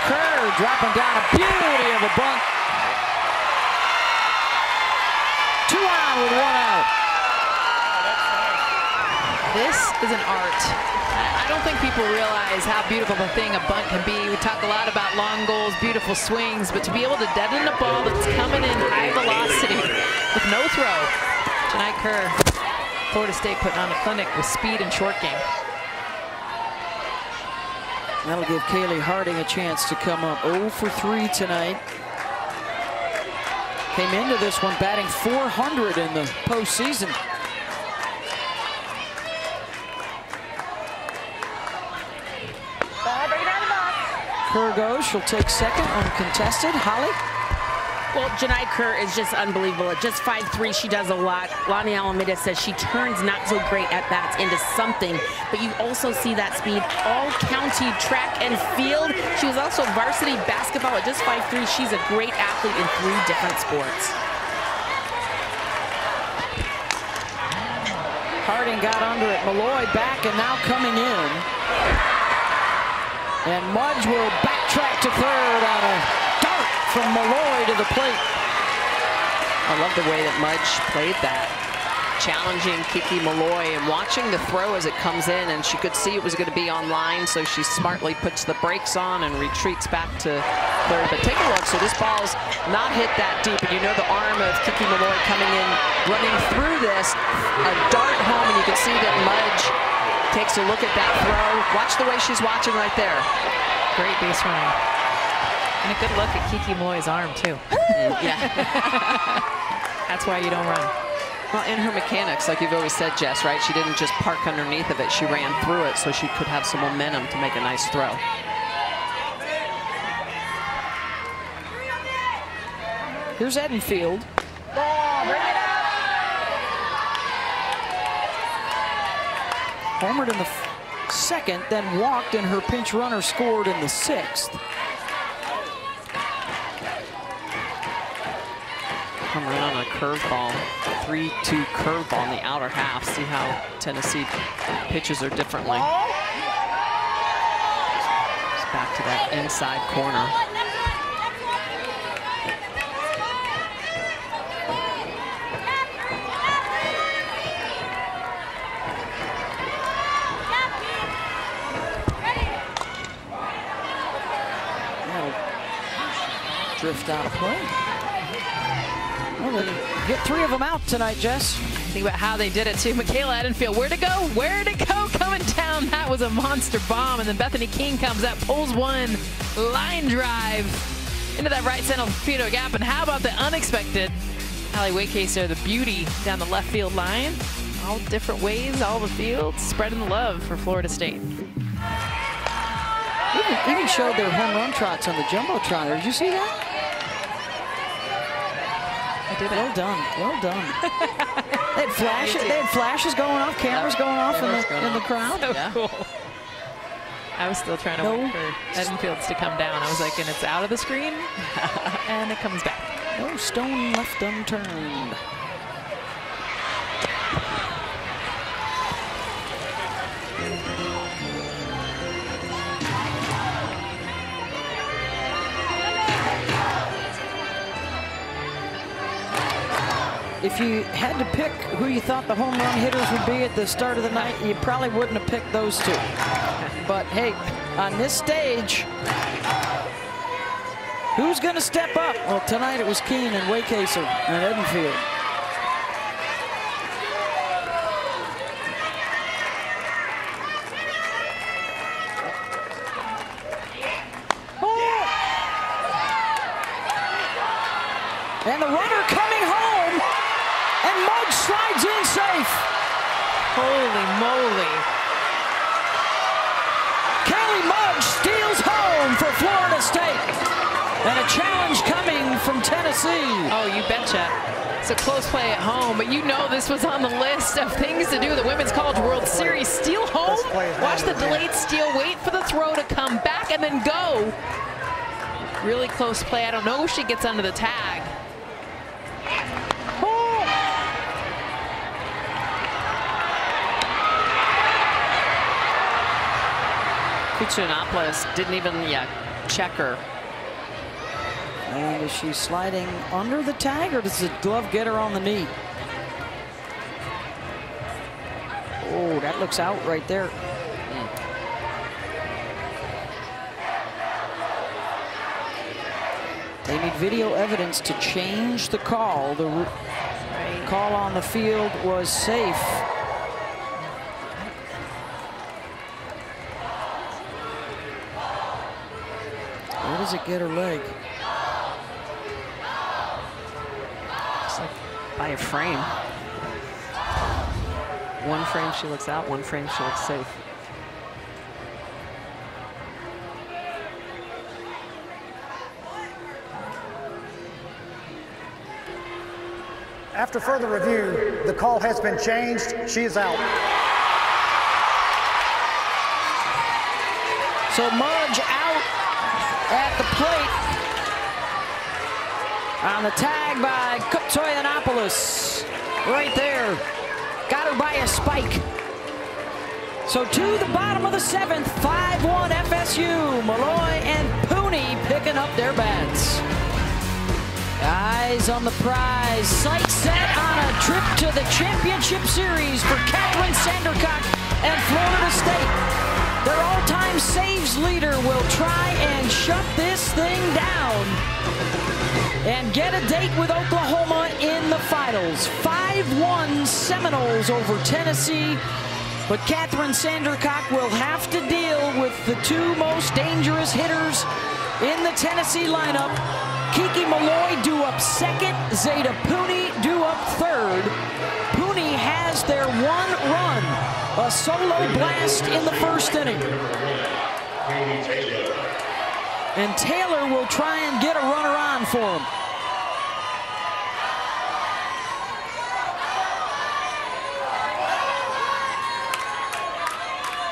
Kerr dropping down a beauty of a bunt. 2 on with 1 out. This is an art. I don't think people realize how beautiful a thing a bunt can be. We talk a lot about long goals, beautiful swings, but to be able to deaden the ball that's coming in high velocity with no throw. Janai Kerr, Florida State putting on a clinic with speed and short game. That'll give Kaylee Harding a chance to come up 0 for 3 tonight. Came into this one batting .400 in the postseason. Kerr goes, she'll take second uncontested. Holly? Well, Janai Kerr is just unbelievable. At just 5'3", she does a lot. Lonnie Alameda says she turns not so great at bats into something, but you also see that speed. All county track and field. She was also varsity basketball at just 5'3". She's a great athlete in 3 different sports. Harding got under it. Milloy back and now coming in. And Mudge will backtrack to third on a from Milloy to the plate. I love the way that Mudge played that. Challenging Kiki Milloy and watching the throw as it comes in, and she could see it was going to be on line, so she smartly puts the brakes on and retreats back to third. But take a look, so this ball's not hit that deep, and you know the arm of Kiki Milloy coming in, running through this, a dart home, and you can see that Mudge takes a look at that throw. Watch the way she's watching right there. Great base running. And a good look at Kiki Milloy's arm, too. That's why you don't run. Well, in her mechanics, like you've always said, Jess, right? She didn't just park underneath of it. She ran through it so she could have some momentum to make a nice throw. Here's Edenfield. Ball, bring it up! Homered in the second, then walked, and her pinch runner scored in the 6th. Come around on a curveball, 3-2 curveball in the outer half. See how Tennessee pitches her differently. Just back to that inside corner. That'll drift out of play. Well, get 3 of them out tonight, Jess. Think about how they did it too. Michaela Edenfield, where to go, coming down. That was a monster bomb. And then Bethany Keene comes up, pulls one, line drive into that right center field gap. And how about the unexpected? Hallie Waitkaser, the beauty down the left field line. All different ways, all the field, spreading the love for Florida State. Even showed their home run trots on the Jumbotron. Did you see that? Well done, well done. they had flashes going off, cameras going off in the crowd. So yeah. Cool. I was still trying to wait for Edenfield's to come down. I was like, and it's out of the screen, and it comes back. No stone left unturned. If you had to pick who you thought the home run hitters would be at the start of the night, you probably wouldn't have picked those two. But hey, on this stage, who's going to step up? Well, tonight it was Keene and Waitkaser and Edenfield. Oh! And the runner coming home! Mudge slides in safe. Holy moly. Kelly Mudge steals home for Florida State. And a challenge coming from Tennessee. Oh, you betcha. It's a close play at home, but you know this was on the list of things to do. The Women's College World Series. Steal home. Watch the delayed steal. Wait for the throw to come back and then go. Really close play. I don't know if she gets under the tag. Kutsuyanopoulos didn't even check her. And is she sliding under the tag, or does the glove get her on the knee? Oh, that looks out right there. They need video evidence to change the call. The call on the field was safe. Where does it get her leg? by a frame. One frame she looks out, one frame she looks safe. After further review, the call has been changed. She is out. So Mudge out at the plate. On the tag by Kutsuyanopoulos. Right there. Got her by a spike. So to the bottom of the seventh, 5-1 FSU. Milloy and Pooni picking up their bats. Eyes on the prize. Sight set on a trip to the championship series for Kat Sandercock and Florida State. Their all-time saves leader will try and shut this thing down and get a date with Oklahoma in the finals. 5-1 Seminoles over Tennessee. But Kat Sandercock will have to deal with the two most dangerous hitters in the Tennessee lineup. Kiki Milloy due up second, Zaida Pooni due up third. Pooni has their one run, a solo blast in the first inning. And Taylor will try and get a runner on for him.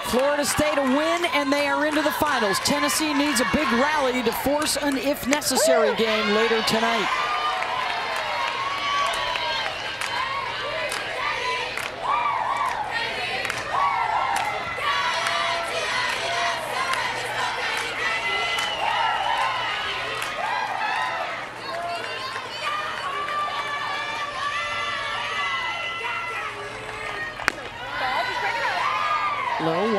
Florida State a win, and they are into the finals. Tennessee needs a big rally to force an if-necessary game later tonight. Low 1-1.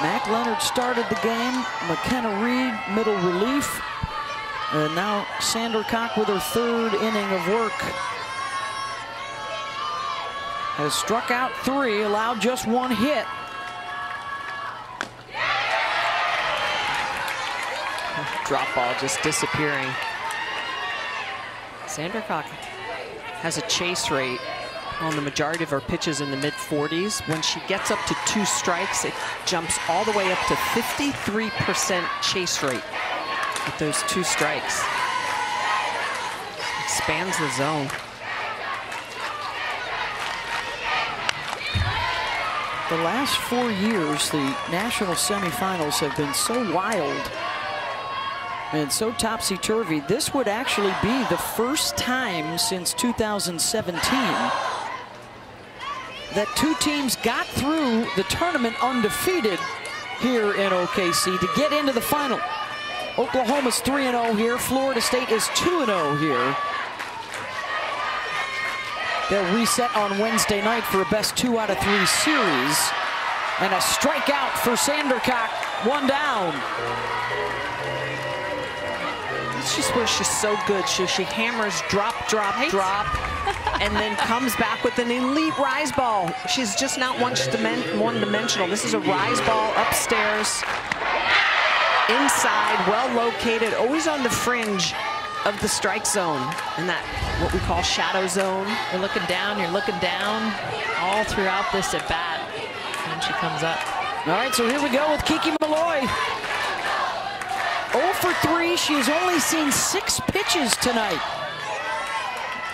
Mac Leonard started the game. McKenna Reed, middle relief. And now Sandercock with her third inning of work. Has struck out 3, allowed just 1 hit. Drop ball just disappearing. Sandercock has a chase rate on the majority of her pitches in the mid-40s. When she gets up to 2 strikes, it jumps all the way up to 53% chase rate with those 2 strikes. Expands the zone. The last 4 years, the national semifinals have been so wild and so topsy-turvy. This would actually be the first time since 2017 that 2 teams got through the tournament undefeated here in OKC to get into the final. Oklahoma's 3-0 here. Florida State is 2-0 here. They'll reset on Wednesday night for a best 2 out of 3 series. And a strikeout for Sandercock. 1 down. It's just where she's so good. She hammers drop, and then comes back with an elite rise ball. She's just not one-dimensional. This is a rise ball upstairs, inside, well located, always on the fringe of the strike zone, and that what we call shadow zone. You're looking down all throughout this at bat when she comes up. All right, so here we go with Kiki Milloy. 0 for 3, she's only seen 6 pitches tonight.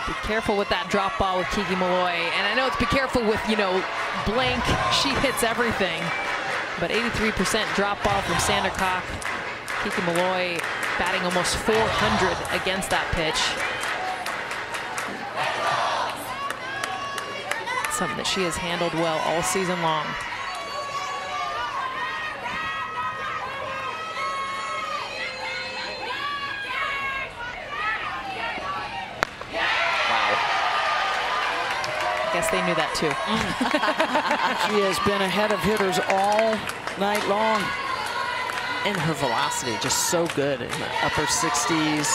Be careful with that drop ball with Kiki Milloy. And I know it's be careful with, you know, blank. She hits everything. But 83% drop ball from Sandercock. Kiki Milloy batting almost .400 against that pitch. Something that she has handled well all season long. They knew that too. She has been ahead of hitters all night long. And her velocity just so good in the upper 60s,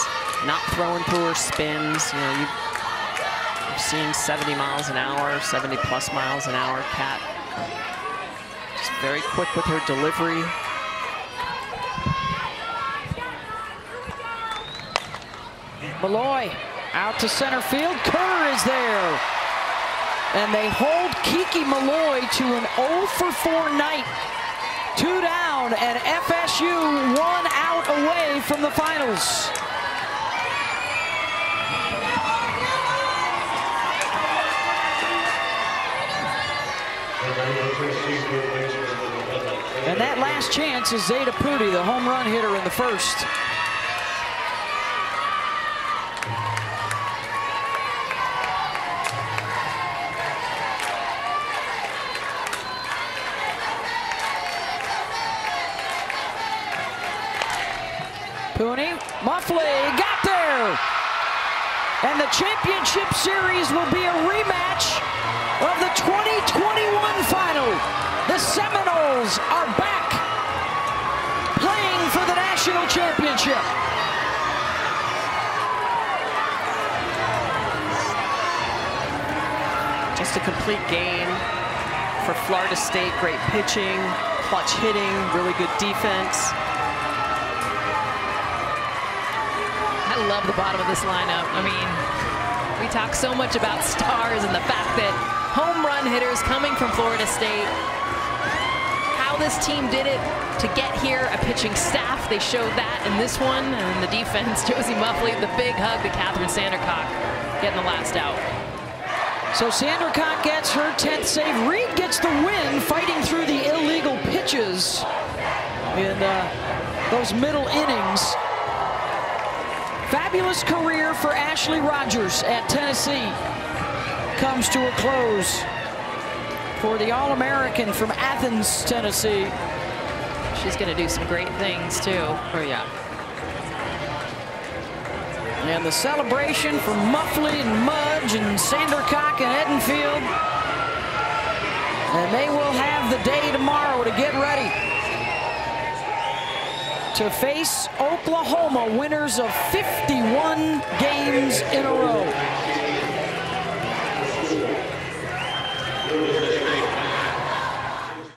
not throwing through her spins. You know, you've seen 70 miles an hour, 70 plus miles an hour. Kat just very quick with her delivery. Milloy out to center field. Kerr is there. And they hold Kiki Milloy to an 0-for-4 night. 2 down, and FSU 1 out away from the finals. And that last chance is Zaida Pooni, the home run hitter in the first. Pooni, Muffley got there. And the championship series will be a rematch of the 2021 final. The Seminoles are back playing for the national championship. Just a complete game for Florida State. Great pitching, clutch hitting, really good defense. I love the bottom of this lineup. I mean, we talk so much about stars and the fact that home run hitters coming from Florida State. How this team did it to get here, a pitching staff, they showed that in this one, and the defense, Josie Muffley, the big hug to Katherine Sandercock, getting the last out. So Sandercock gets her 10th save. Reed gets the win, fighting through the illegal pitches in those middle innings. Fabulous career for Ashley Rogers at Tennessee comes to a close for the All-American from Athens, Tennessee. She's going to do some great things, too. Oh, yeah. And the celebration from Muffley and Mudge and Sandercock and Edenfield. And they will have the day tomorrow to get ready to face Oklahoma, winners of 51 games in a row.